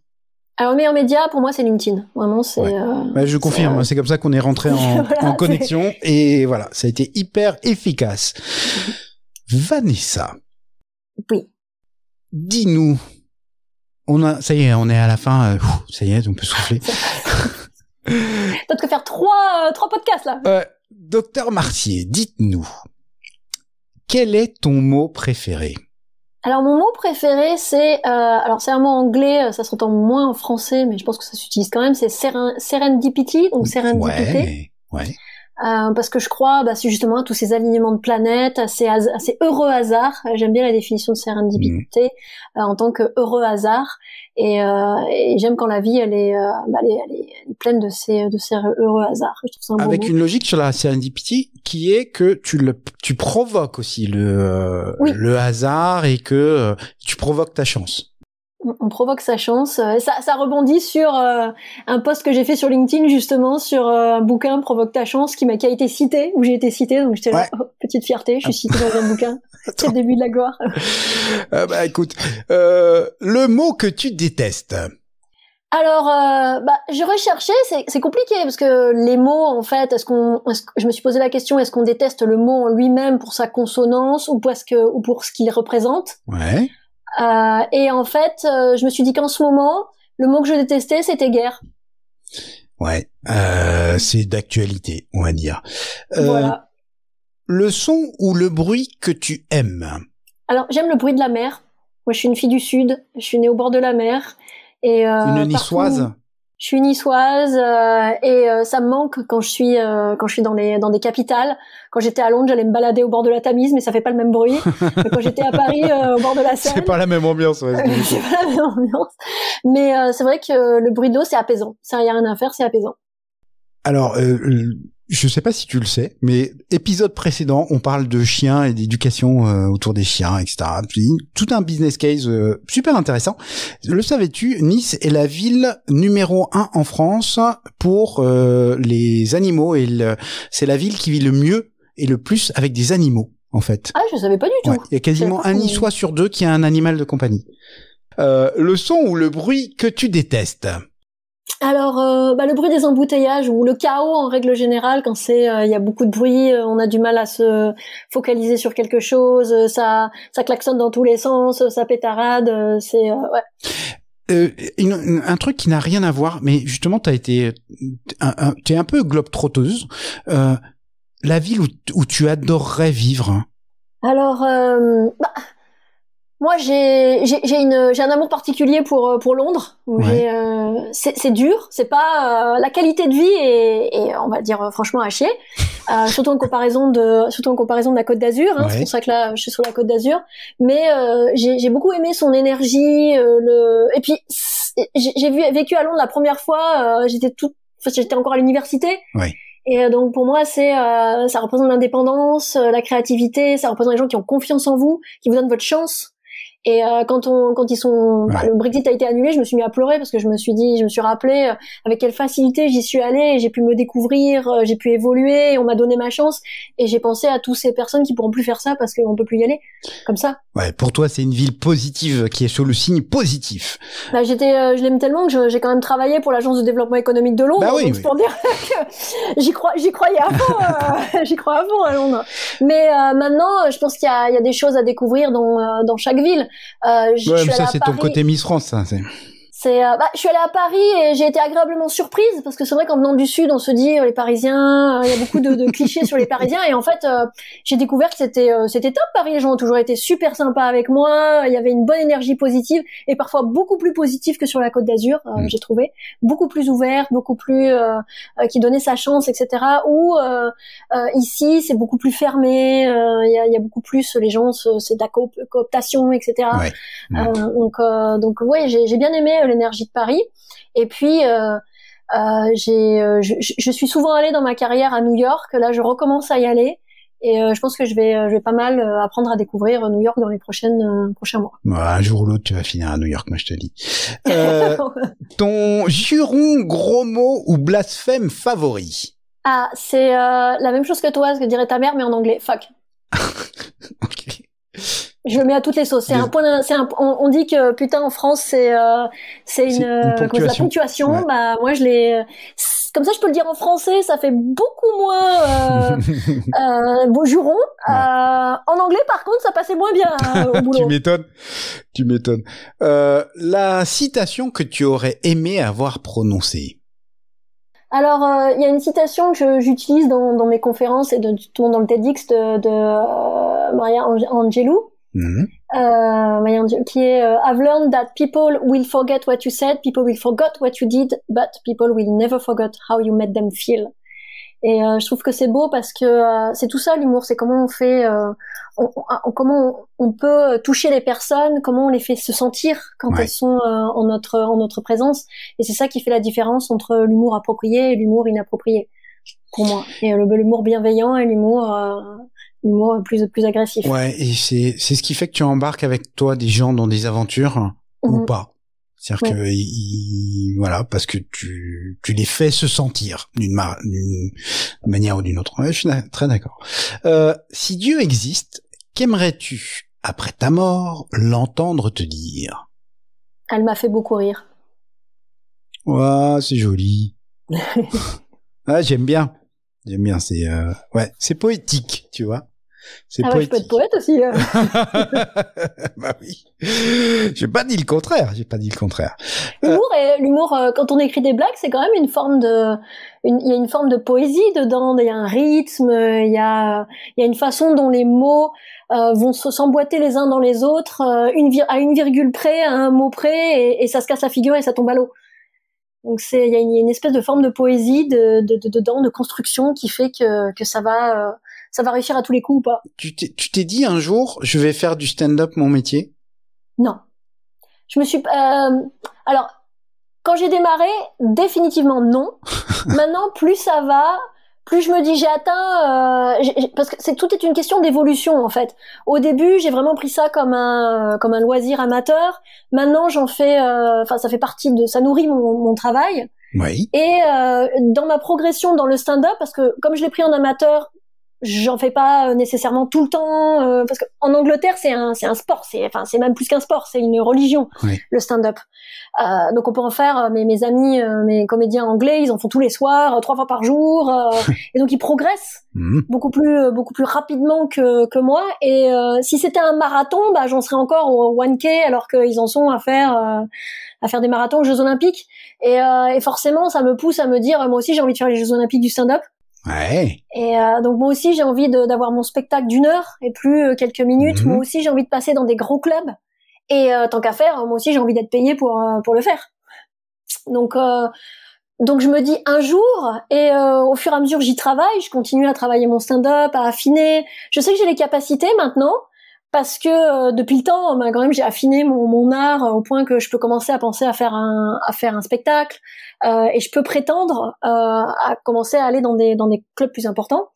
Alors le meilleur média pour moi c'est LinkedIn. Vraiment c'est ouais. euh, bah, je confirme, euh... c'est comme ça qu'on est rentré en, voilà, en connexion et voilà, ça a été hyper efficace. Vanessa. Oui. Dis-nous. On a ça y est, on est à la fin, euh, ça y est, on peut souffler. T'as que faire trois, euh, trois podcasts là. Euh, Docteur Marcié, dites-nous, quel est ton mot préféré? Alors mon mot préféré c'est, euh, alors c'est un mot anglais, ça s'entend moins en français, mais je pense que ça s'utilise quand même. C'est seren serendipity, donc sérendipité. Ouais. ouais. Euh, parce que je crois, bah, c'est justement à tous ces alignements de planètes, à ces, à ces heureux hasards. J'aime bien la définition de sérendipité mmh. euh, en tant que heureux hasard. Et, euh, et j'aime quand la vie elle est, euh, bah, elle est, elle est, elle est pleine de ces, de ces heureux hasards. Je trouve ça un Avec beau une mot. Logique sur la sérendipité qui est que tu le, tu provoques aussi le, euh, oui. le hasard et que euh, tu provoques ta chance. On provoque sa chance. Ça, ça rebondit sur euh, un post que j'ai fait sur LinkedIn justement sur euh, un bouquin Provoque ta chance qui m'a qui a été cité où j'ai été cité donc j'étais ouais. oh, petite fierté, je suis citée dans un bouquin. C'est le début de la gloire. euh, bah écoute, euh, le mot que tu détestes. Alors, euh, bah, je recherchais. C'est compliqué parce que les mots, en fait, est-ce qu'on, est-ce, je me suis posé la question, est-ce qu'on déteste le mot en lui-même pour sa consonance ou parce que ou pour ce qu'il représente. Ouais. Euh, et en fait, euh, je me suis dit qu'en ce moment, le mot que je détestais, c'était guerre. Ouais, euh, c'est d'actualité, on va dire. Euh, voilà. Le son ou le bruit que tu aimes? Alors, j'aime le bruit de la mer. Moi, je suis une fille du Sud. Je suis née au bord de la mer. Et, euh, une niçoise partout, je suis niçoise euh, et euh, ça me manque quand je suis euh, quand je suis dans les dans des capitales. Quand j'étais à Londres, j'allais me balader au bord de la Tamise, mais ça fait pas le même bruit. Mais quand j'étais à Paris, euh, au bord de la Seine, c'est pas la même ambiance. Ouais, c'est euh, pas la même ambiance. Mais euh, c'est vrai que euh, le bruit d'eau, c'est apaisant. Ça, y a rien à faire, c'est apaisant. Alors, euh, je sais pas si tu le sais, mais épisode précédent, on parle de chiens et d'éducation euh, autour des chiens, et cetera. Tout un business case euh, super intéressant. Le savais-tu, Nice est la ville numéro un en France pour euh, les animaux et le, c'est la ville qui vit le mieux et le plus avec des animaux, en fait. Ah, je savais pas du tout. Ouais, il y a quasiment un Niçois sur deux qui a un animal de compagnie. Euh, le son ou le bruit que tu détestes? Alors, euh, bah, le bruit des embouteillages ou le chaos en règle générale, quand c'est, il euh, y a beaucoup de bruit, on a du mal à se focaliser sur quelque chose, ça, ça klaxonne dans tous les sens, ça pétarade, c'est, euh, ouais. Euh, une, un truc qui n'a rien à voir, mais justement, t'as été, t'es un peu globe-trotteuse. Euh, la ville où, où tu adorerais vivre. Alors, euh, bah. Moi, j'ai j'ai j'ai une j'ai un amour particulier pour pour Londres. Ouais. Euh, c'est c'est dur, c'est pas euh, la qualité de vie est, est on va dire franchement à chier. euh, surtout en comparaison de surtout en comparaison de la Côte d'Azur. Hein, ouais. C'est pour ça que là, je suis sur la Côte d'Azur. Mais euh, j'ai, j'ai beaucoup aimé son énergie. Euh, le et puis j'ai, j'ai vu, vécu à Londres la première fois. Euh, j'étais toute, enfin, j'étais encore à l'université. Oui. Et donc pour moi, c'est euh, ça représente l'indépendance, la créativité. Ça représente les gens qui ont confiance en vous, qui vous donnent votre chance. Et euh, quand on, quand ils sont, ouais. bah, le Brexit a été annulé, je me suis mis à pleurer parce que je me suis dit, je me suis rappelé euh, avec quelle facilité j'y suis allée, et j'ai pu me découvrir, euh, j'ai pu évoluer, et on m'a donné ma chance, et j'ai pensé à toutes ces personnes qui pourront plus faire ça parce qu'on peut plus y aller, comme ça. Ouais, pour toi, c'est une ville positive qui est sur le signe positif. Bah j'étais, euh, je l'aime tellement que je, j'ai quand même travaillé pour l'agence de développement économique de Londres, bah oui, donc oui. pour dire que j'y crois, j'y croyais avant, euh, j'y crois avant à Londres. Mais euh, maintenant, je pense qu'il y a, il y a des choses à découvrir dans, euh, dans chaque ville. Euh, j- ouais, je suis ça, c'est Paris. Ton côté Miss France, ça. C'est... c'est, euh, bah, je suis allée à Paris et j'ai été agréablement surprise parce que c'est vrai qu'en venant du Sud, on se dit euh, les Parisiens, il euh, y a beaucoup de, de clichés sur les Parisiens, et en fait, euh, j'ai découvert que c'était, euh, c'était top Paris. Les gens ont toujours été super sympas avec moi. Il y avait une bonne énergie positive, et parfois beaucoup plus positive que sur la Côte d'Azur. Euh, mmh. J'ai trouvé beaucoup plus ouvert, beaucoup plus euh, euh, qui donnait sa chance, et cetera. Ou euh, euh, ici, c'est beaucoup plus fermé. Il euh, y, a, y a beaucoup plus les gens, c'est de la co- cooptation, et cetera. Ouais. Mmh. Euh, donc, euh, donc, ouais, j'ai, j'ai bien aimé les l'énergie de Paris, et puis euh, euh, j'ai, euh, je, je suis souvent allée dans ma carrière à New York. Là, je recommence à y aller, et euh, je pense que je vais, je vais pas mal apprendre à découvrir New York dans les prochaines euh, prochains mois. Bah, un jour ou l'autre, tu vas finir à New York, moi je te dis. Euh, ton juron, gros mot ou blasphème favori? Ah, c'est euh, la même chose que toi, ce que dirait ta mère, mais en anglais. Fuck. Ok. Je le mets à toutes les sauces. C'est un point. C'est un. On, on dit que putain en France c'est euh, c'est une, c'est une ponctuation. Comment ça, ponctuation. Ouais. Bah moi je l'ai. Comme ça je peux le dire en français. Ça fait beaucoup moins euh, euh, beau juron. Ouais. Euh, en anglais par contre ça passait moins bien euh, au boulot. Tu m'étonnes. Tu m'étonnes. Euh, la citation que tu aurais aimé avoir prononcée. Alors, il euh, y a une citation que je, j'utilise dans, dans mes conférences et de, tout dans le TEDx de, de euh, Maria Angelou, mm-hmm. euh, Maria Angelou, qui est euh, I've learned that people will forget what you said, people will forget what you did, but people will never forget how you made them feel. Et euh, je trouve que c'est beau parce que euh, c'est tout ça l'humour, c'est comment on fait, euh, on, on, comment on, on peut toucher les personnes, comment on les fait se sentir quand ouais. elles sont euh, en notre en notre présence, et c'est ça qui fait la différence entre l'humour approprié et l'humour inapproprié pour moi. Et euh, l'humour bienveillant et l'humour euh, l'humour plus plus agressif. Ouais, et c'est c'est ce qui fait que tu embarques avec toi des gens dans des aventures hein, mmh. ou pas. C'est-à-dire ouais. que il, voilà, parce que tu tu les fais se sentir d'une, ma, d'une manière ou d'une autre. Ouais, je suis très d'accord. Euh, si Dieu existe, qu'aimerais-tu après ta mort l'entendre te dire ? Elle m'a fait beaucoup rire. Ouah, c'est joli. Ah, j'aime bien. J'aime bien. C'est euh, ouais, c'est poétique, tu vois. C'est ah ouais, je peux être poète aussi. Euh. Bah oui. J'ai pas dit le contraire. J'ai pas dit le contraire. L'humour, euh, et, l'humour euh, quand on écrit des blagues, c'est quand même une forme de, il y a une forme de poésie dedans. Il y a un rythme. Il y a, il y a une façon dont les mots euh, vont s'emboîter les uns dans les autres, euh, une vir- à une virgule près, à un mot près, et, et ça se casse la figure et ça tombe à l'eau. Donc c'est, il y a une, une espèce de forme de poésie de, de, de dedans, de construction qui fait que que ça va. Euh, Ça va réussir à tous les coups ou pas ? Tu t'es, tu t'es dit un jour, je vais faire du stand-up mon métier ? Non. Je me suis... Euh, alors, quand j'ai démarré, définitivement non. Maintenant, plus ça va, plus je me dis j'ai atteint... Euh, j'ai, parce que c'est, tout est une question d'évolution, en fait. Au début, j'ai vraiment pris ça comme un, comme un loisir amateur. Maintenant, j'en fais... Enfin, euh, ça fait partie de... Ça nourrit mon, mon travail. Oui. Et euh, dans ma progression dans le stand-up, parce que comme je l'ai pris en amateur... J'en fais pas nécessairement tout le temps euh, parce que en Angleterre c'est un c'est un sport, c'est enfin c'est même plus qu'un sport, c'est une religion oui. le stand-up. Euh, donc on peut en faire, mais mes amis, euh, mes comédiens anglais, ils en font tous les soirs, euh, trois fois par jour, euh, et donc ils progressent mmh. beaucoup plus euh, beaucoup plus rapidement que que moi. Et euh, si c'était un marathon, bah j'en serais encore au un K alors qu'ils en sont à faire euh, à faire des marathons aux Jeux Olympiques. Et, euh, et forcément ça me pousse à me dire euh, moi aussi j'ai envie de faire les Jeux Olympiques du stand-up. Ouais. Et euh, donc moi aussi j'ai envie de, d'avoir mon spectacle d'une heure et plus euh, quelques minutes. Mmh. Moi aussi j'ai envie de passer dans des gros clubs. Et euh, tant qu'à faire, moi aussi j'ai envie d'être payé pour euh, pour le faire. Donc euh, Donc je me dis un jour, et euh, au fur et à mesure j'y travaille, je continue à travailler mon stand-up, à affiner. Je sais que j'ai les capacités maintenant, parce que euh, depuis le temps, bah, quand même j'ai affiné mon, mon art euh, au point que je peux commencer à penser à faire un, à faire un spectacle, euh, et je peux prétendre euh, à commencer à aller dans des, dans des clubs plus importants.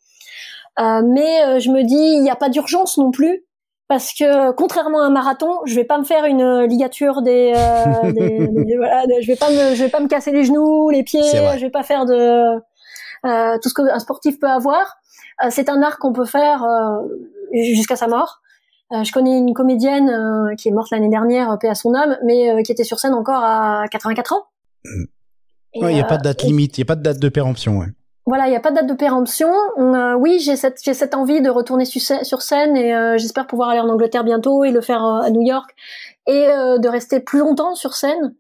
Euh, mais euh, je me dis, il n'y a pas d'urgence non plus, parce que contrairement à un marathon, je vais pas me faire une ligature des, euh, des, des, des voilà, des, je vais pas me, je vais pas me casser les genoux, les pieds, je vais pas faire de euh, tout ce qu'un sportif peut avoir. Euh, c'est un art qu'on peut faire euh, jusqu'à sa mort. Euh, je connais une comédienne euh, qui est morte l'année dernière, paix à son âme, mais euh, qui était sur scène encore à quatre-vingt-quatre ans. Il ouais, n'y a euh, pas de date et... limite, il n'y a pas de date de péremption. Ouais. Voilà, il n'y a pas de date de péremption. Euh, oui, j'ai cette, j'ai cette envie de retourner su sur scène et euh, j'espère pouvoir aller en Angleterre bientôt et le faire euh, à New York et euh, de rester plus longtemps sur scène,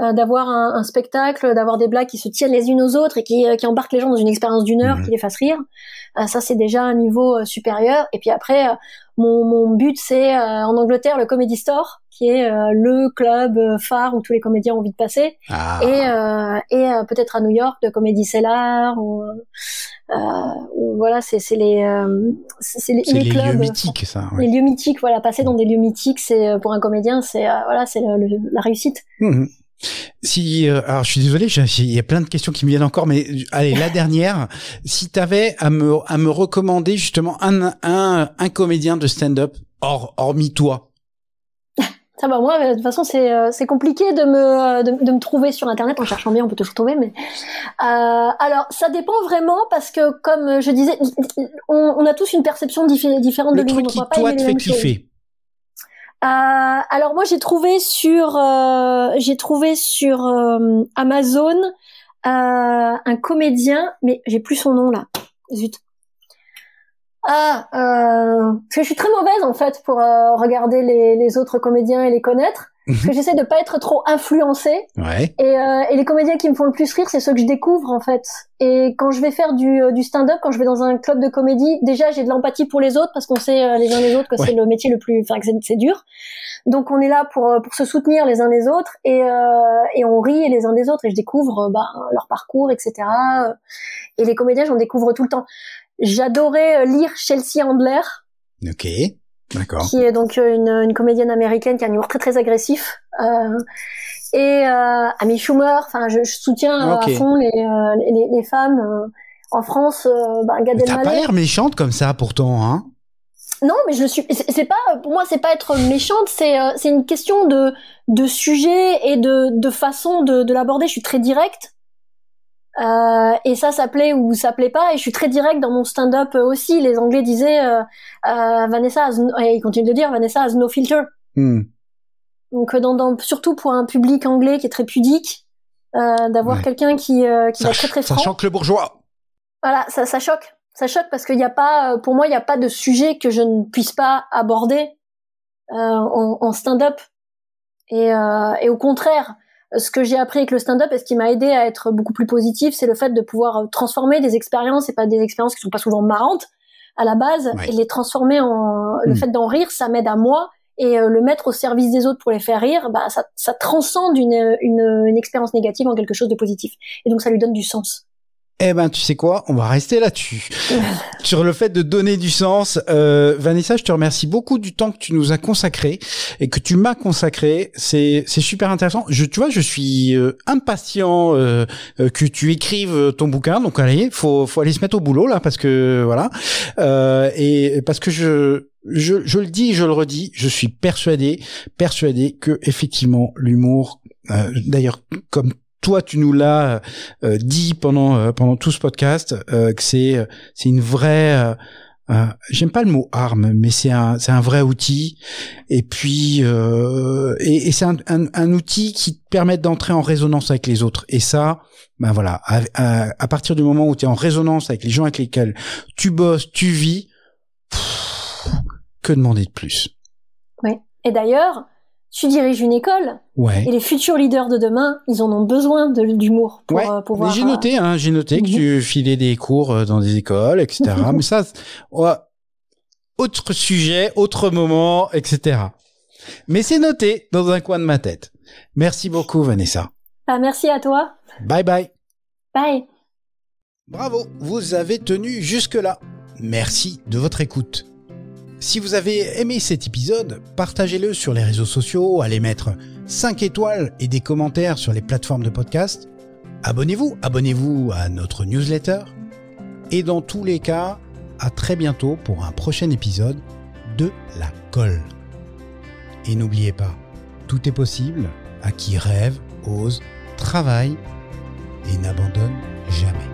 euh, d'avoir un, un spectacle, d'avoir des blagues qui se tiennent les unes aux autres et qui, euh, qui embarquent les gens dans une expérience d'une heure, mmh. qui les fasse rire. Euh, ça, c'est déjà un niveau euh, supérieur. Et puis après, euh, mon, mon but, c'est euh, en Angleterre le Comedy Store, qui est euh, le club phare où tous les comédiens ont envie de passer, ah. et, euh, et euh, peut-être à New York, le Comedy Cellar, ou, euh, ou voilà, c'est les, euh, c'est les, les, les clubs, lieux mythiques, ça. Ouais. Les lieux mythiques, voilà, passer dans des lieux mythiques, c'est pour un comédien, c'est euh, voilà, c'est la réussite. Mmh. Si, euh, alors je suis désolé, il y a plein de questions qui me viennent encore, mais allez, la dernière. Si t'avais à me à me recommander justement un un un comédien de stand-up hors hormis toi. Ça va, moi, de toute façon, c'est euh, c'est compliqué de me de, de me trouver sur Internet. En cherchant bien, on peut toujours trouver. Mais euh, alors, ça dépend vraiment parce que, comme je disais, on, on a tous une perception diffé différente le de l'humour. Le truc qui toi te fait kiffer. Euh, alors moi, j'ai trouvé sur euh, j'ai trouvé sur euh, Amazon euh, un comédien, mais j'ai plus son nom là. Zut. Ah, euh, parce que je suis très mauvaise en fait pour euh, regarder les, les autres comédiens et les connaître, parce que j'essaie de pas être trop influencée. Ouais. Et, euh, et les comédiens qui me font le plus rire, c'est ceux que je découvre en fait. Et quand je vais faire du, du stand-up, quand je vais dans un club de comédie, déjà j'ai de l'empathie pour les autres parce qu'on sait euh, les uns les autres que ouais. c'est le métier le plus, enfin que c'est dur. Donc on est là pour pour se soutenir les uns les autres et euh, et on rit les uns des autres et je découvre bah, leur parcours, et cetera. Et les comédiens, j'en découvre tout le temps. J'adorais lire Chelsea Handler. Ok, d'accord. Qui est donc une, une comédienne américaine qui a un humour très très agressif. Euh, et euh, Amy Schumer, enfin, je, je soutiens okay. à fond les, les, les femmes en France. Ben, Gad Elmaleh. T'as pas l'air méchante comme ça pourtant, hein? Non, mais je le suis. C'est pas pour moi, c'est pas être méchante. C'est c'est une question de de sujet et de de façon de de l'aborder. Je suis très directe. Euh, et ça, ça plaît ou ça plaît pas. Et je suis très direct dans mon stand-up aussi. Les Anglais disaient euh, euh, Vanessa, has no, et ils continuent de dire Vanessa has no filter. Mm. Donc, dans, dans, surtout pour un public anglais qui est très pudique, euh, d'avoir ouais. quelqu'un qui, euh, qui va très très franc. Ça choque le bourgeois. Voilà, ça, ça choque. Ça choque parce qu'il n'y a pas, pour moi, il n'y a pas de sujet que je ne puisse pas aborder euh, en, en stand-up. Et, euh, et au contraire. Ce que j'ai appris avec le stand-up et ce qui m'a aidé à être beaucoup plus positif, c'est le fait de pouvoir transformer des expériences et pas des expériences qui sont pas souvent marrantes à la base ouais. et les transformer en le mmh. fait d'en rire, ça m'aide à moi et le mettre au service des autres pour les faire rire, bah ça, ça transcende une, une, une expérience négative en quelque chose de positif et donc ça lui donne du sens. Eh ben, tu sais quoi, on va rester là-dessus. Sur le fait de donner du sens, euh, Vanessa, je te remercie beaucoup du temps que tu nous as consacré et que tu m'as consacré. C'est c'est super intéressant. Je, tu vois, je suis euh, impatient euh, que tu écrives ton bouquin. Donc allez, faut faut aller se mettre au boulot là, parce que voilà, euh, et parce que je. Je, je le dis, je le redis, je suis persuadé, persuadé que effectivement l'humour, euh, d'ailleurs comme toi, tu nous l'as euh, dit pendant euh, pendant tout ce podcast euh, que c'est euh, c'est une vraie euh, euh, j'aime pas le mot arme, mais c'est un c'est un vrai outil et puis euh, et, et c'est un, un, un outil qui te permet d'entrer en résonance avec les autres et ça ben voilà à, à, à partir du moment où tu es en résonance avec les gens avec lesquels tu bosses, tu vis, pff, que demander de plus. Oui. Et d'ailleurs, tu diriges une école ouais. et les futurs leaders de demain, ils en ont besoin d'humour pour ouais. euh, pouvoir. Mais j'ai noté, hein, j'ai noté que tu filais des cours dans des écoles, et cetera. Mais ça, ouais, autre sujet, autre moment, et cetera. Mais c'est noté dans un coin de ma tête. Merci beaucoup, Vanessa. Bah, merci à toi. Bye bye. Bye. Bravo, vous avez tenu jusque-là. Merci de votre écoute. Si vous avez aimé cet épisode, partagez-le sur les réseaux sociaux, allez mettre cinq étoiles et des commentaires sur les plateformes de podcast. Abonnez-vous, abonnez-vous à notre newsletter. Et dans tous les cas, à très bientôt pour un prochain épisode de La Khôlle. Et n'oubliez pas, tout est possible à qui rêve, ose, travaille et n'abandonne jamais.